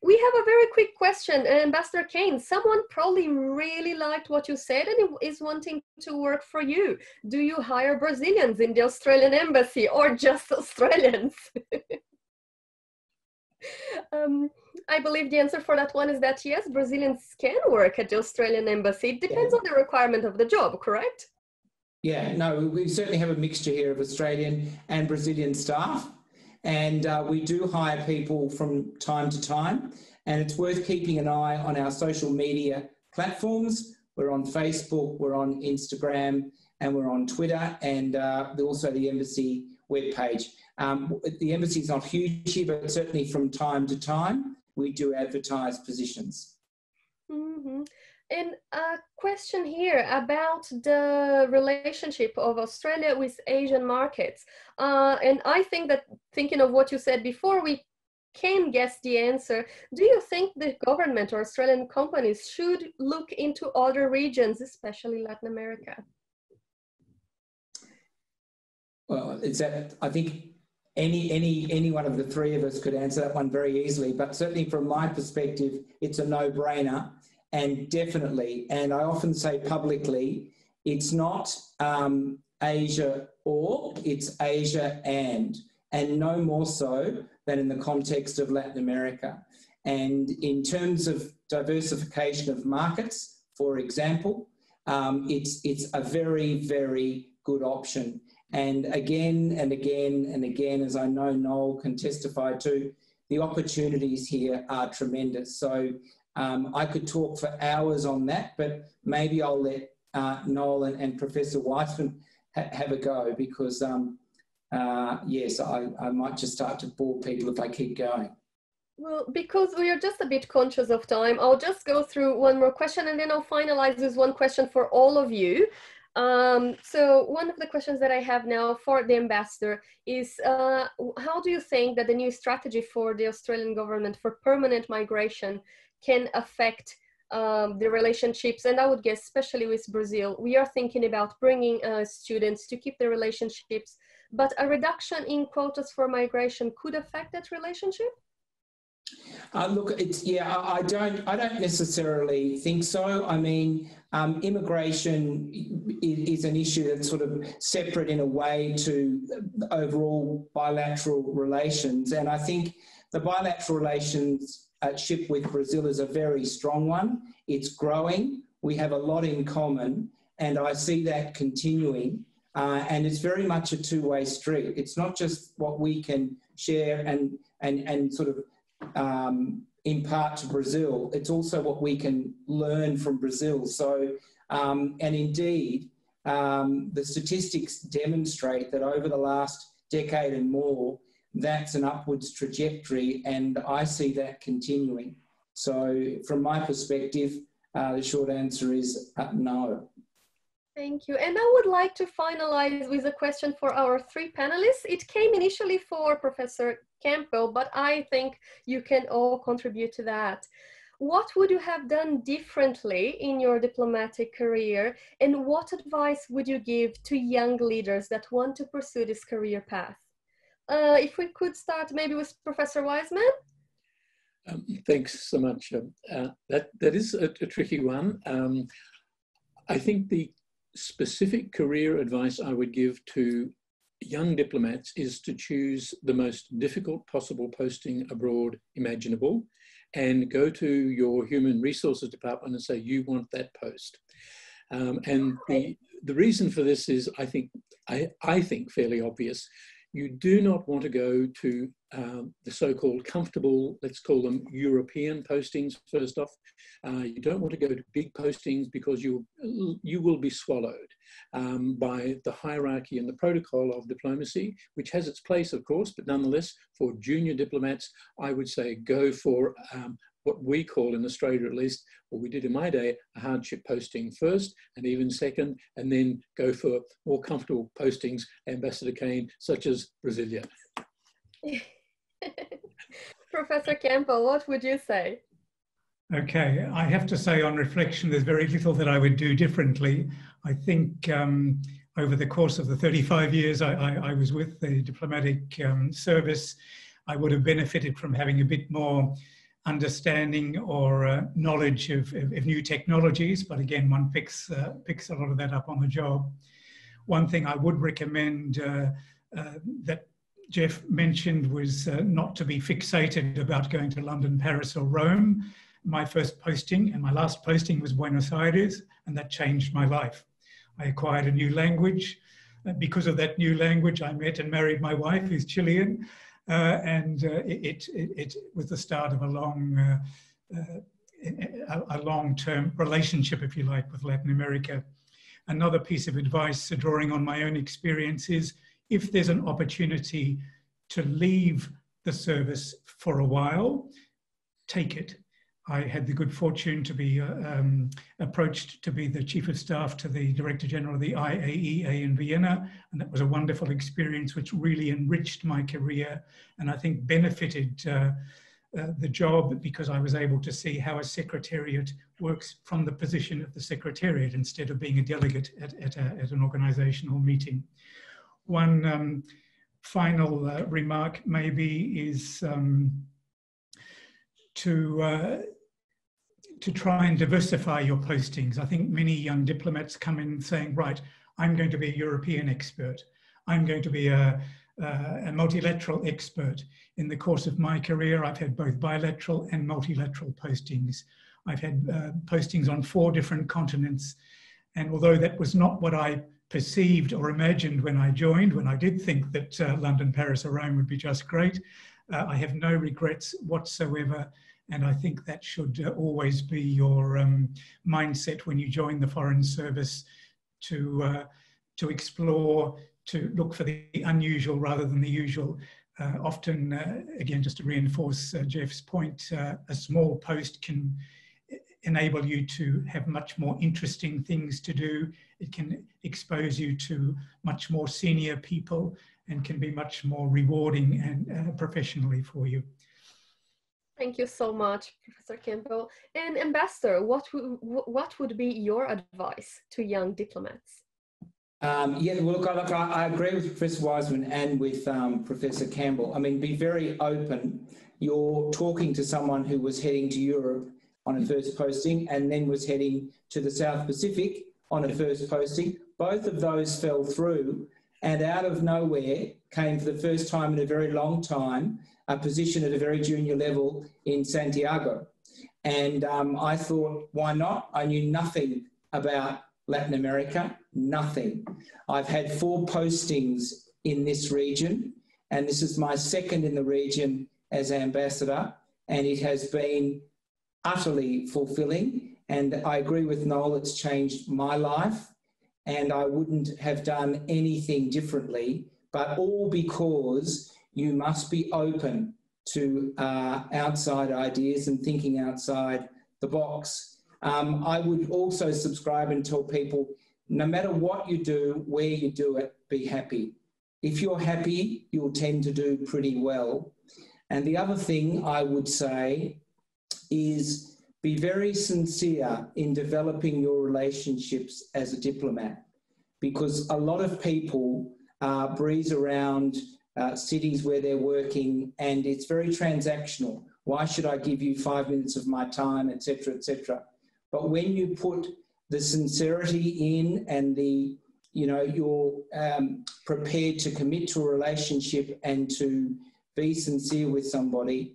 We have a very quick question, Ambassador Kane. Someone probably really liked what you said and is wanting to work for you. Do you hire Brazilians in the Australian embassy or just Australians? I believe the answer for that one is that yes, Brazilians can work at the Australian embassy. It depends on the requirement of the job, correct? Yeah, no, we certainly have a mixture here of Australian and Brazilian staff. And we do hire people from time to time. And it's worth keeping an eye on our social media platforms. We're on Facebook, we're on Instagram, and we're on Twitter, and also the embassy webpage. The embassy is not huge here, but certainly from time to time, we do advertise positions. Mm-hmm. And a question here about the relationship of Australia with Asian markets. And I think that thinking of what you said before, we can guess the answer. Do you think the government or Australian companies should look into other regions, especially Latin America? Well, it's that, I think any one of the three of us could answer that one very easily, but certainly from my perspective, it's a no-brainer, and definitely, and I often say publicly, it's not Asia or, it's Asia and no more so than in the context of Latin America. And in terms of diversification of markets, for example, it's a very, very good option. And again and again and again, as I know Noel can testify to, the opportunities here are tremendous. So I could talk for hours on that, but maybe I'll let Noel and Professor Wiseman have a go, because yes, I might just start to bore people if I keep going. Well, because we are just a bit conscious of time, I'll just go through one more question and then I'll finalize with one question for all of you. So one of the questions that I have now for the ambassador is, how do you think that the new strategy for the Australian government for permanent migration can affect the relationships, and I would guess especially with Brazil? We are thinking about bringing students to keep the relationships, but a reduction in quotas for migration could affect that relationship? Look, it's, yeah, I don't necessarily think so. I mean, immigration is an issue that's sort of separate in a way to overall bilateral relations, and I think the bilateral relationship with Brazil is a very strong one. It's growing. We have a lot in common, and I see that continuing. And it's very much a two-way street. It's not just what we can share and sort of impart to Brazil, it's also what we can learn from Brazil. So, and indeed, the statistics demonstrate that over the last decade and more, that's an upwards trajectory, and I see that continuing. So from my perspective, the short answer is no. Thank you. And I would like to finalize with a question for our three panelists. It came initially for Professor Campbell, but I think you can all contribute to that. What would you have done differently in your diplomatic career? And what advice would you give to young leaders that want to pursue this career path? If we could start maybe with Professor Wiseman. Thanks so much. That is a tricky one. I think the specific career advice I would give to young diplomats is to choose the most difficult possible posting abroad imaginable, and go to your human resources department and say, you want that post. And the reason for this is, I think fairly obvious. You do not want to go to the so-called comfortable, let's call them European postings first off. You don't want to go to big postings because you will be swallowed by the hierarchy and the protocol of diplomacy, which has its place, of course, but nonetheless, for junior diplomats, I would say go for what we call in Australia, at least, or we did in my day, a hardship posting first and even second, and then go for more comfortable postings, Ambassador Kane, such as Brasilia. Professor Campbell, what would you say? Okay, I have to say on reflection, there's very little that I would do differently. I think over the course of the 35 years I was with the diplomatic service, I would have benefited from having a bit more understanding or knowledge of new technologies, but again, one picks a lot of that up on the job. One thing I would recommend that Jeff mentioned was not to be fixated about going to London, Paris or Rome. My first posting and my last posting was Buenos Aires, and that changed my life. I acquired a new language. Because of that new language, I met and married my wife, who's Chilean. And it was the start of a long-term relationship, if you like, with Latin America. Another piece of advice, drawing on my own experience, is if there's an opportunity to leave the service for a while, take it. I had the good fortune to be approached to be the Chief of Staff to the Director General of the IAEA in Vienna, and that was a wonderful experience which really enriched my career, and I think benefited the job, because I was able to see how a secretariat works from the position of the secretariat instead of being a delegate at an organisational meeting. One final remark maybe is to try and diversify your postings. I think many young diplomats come in saying, right, I'm going to be a European expert. I'm going to be a multilateral expert. In the course of my career, I've had both bilateral and multilateral postings. I've had postings on 4 different continents. And although that was not what I perceived or imagined when I joined, when I did think that London, Paris, or Rome would be just great, I have no regrets whatsoever. And I think that should always be your mindset when you join the Foreign Service, to explore, to look for the unusual rather than the usual. Often, again, just to reinforce Geoff's point, a small post can enable you to have much more interesting things to do. It can expose you to much more senior people and can be much more rewarding and professionally for you. Thank you so much, Professor Campbell. And Ambassador, what would be your advice to young diplomats? Yeah, well, look, I agree with Professor Wiseman and with Professor Campbell. I mean, be very open. You're talking to someone who was heading to Europe on a first posting and then was heading to the South Pacific on a first posting. Both of those fell through, and out of nowhere came for the first time in a very long time a position at a very junior level in Santiago. And I thought, why not? I knew nothing about Latin America, nothing. I've had 4 postings in this region, and this is my 2nd in the region as ambassador, and it has been utterly fulfilling. And I agree with Noel, it's changed my life, and I wouldn't have done anything differently, but all because you must be open to outside ideas and thinking outside the box. I would also subscribe and tell people, no matter what you do, where you do it, be happy. If you're happy, you'll tend to do pretty well. And the other thing I would say is be very sincere in developing your relationships as a diplomat, because a lot of people breeze around cities where they're working and it's very transactional. Why should I give you 5 minutes of my time, etc., etc.? But when you put the sincerity in and the, you know, you're prepared to commit to a relationship and to be sincere with somebody,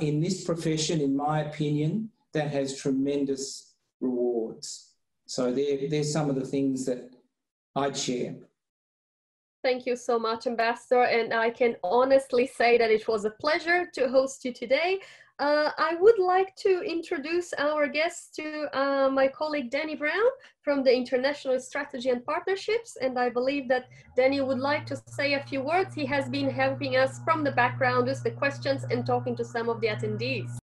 in this profession, in my opinion, that has tremendous rewards. So there's some of the things that I'd share. Thank you so much, Ambassador. And I can honestly say that it was a pleasure to host you today. I would like to introduce our guests to my colleague, Danny Brown from the International Strategy and Partnerships. And I believe that Danny would like to say a few words. He has been helping us from the background with the questions and talking to some of the attendees.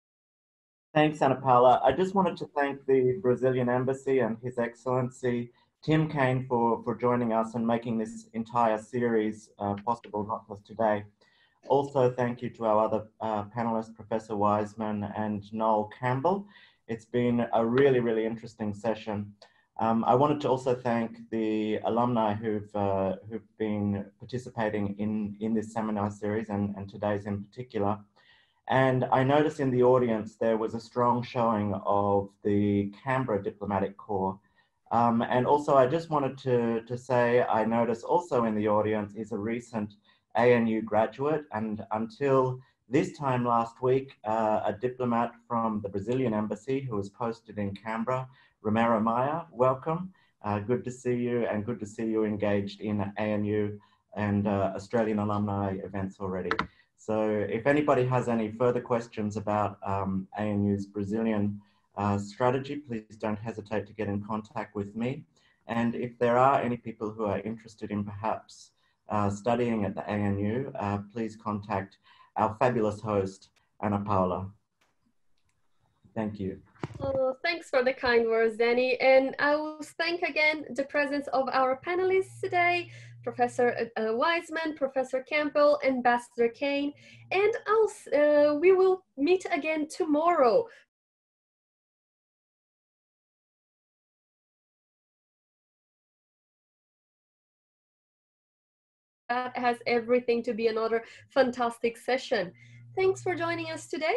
Thanks, Anna Paula. I just wanted to thank the Brazilian Embassy and His Excellency Tim Kane for joining us and making this entire series possible, not just today. Also, thank you to our other panelists, Professor Wiseman and Noel Campbell. It's been a really, really interesting session. I wanted to also thank the alumni who've been participating in this seminar series and today's in particular. And I noticed in the audience there was a strong showing of the CRAMRA Diplomatic Corps. And also, I just wanted to say, I notice also in the audience is a recent ANU graduate, and until this time last week, a diplomat from the Brazilian Embassy who was posted in Canberra, Romero Maia. Welcome. Good to see you, and good to see you engaged in ANU and Australian alumni events already. So if anybody has any further questions about ANU's Brazilian strategy, please don't hesitate to get in contact with me. And if there are any people who are interested in perhaps studying at the ANU, please contact our fabulous host, Anna Paula. Thank you. Thanks for the kind words, Danny. And I will thank again the presence of our panelists today, Professor Wiseman, Professor Campbell, Ambassador Kane. And we will meet again tomorrow. That has everything to be another fantastic session. Thanks for joining us today.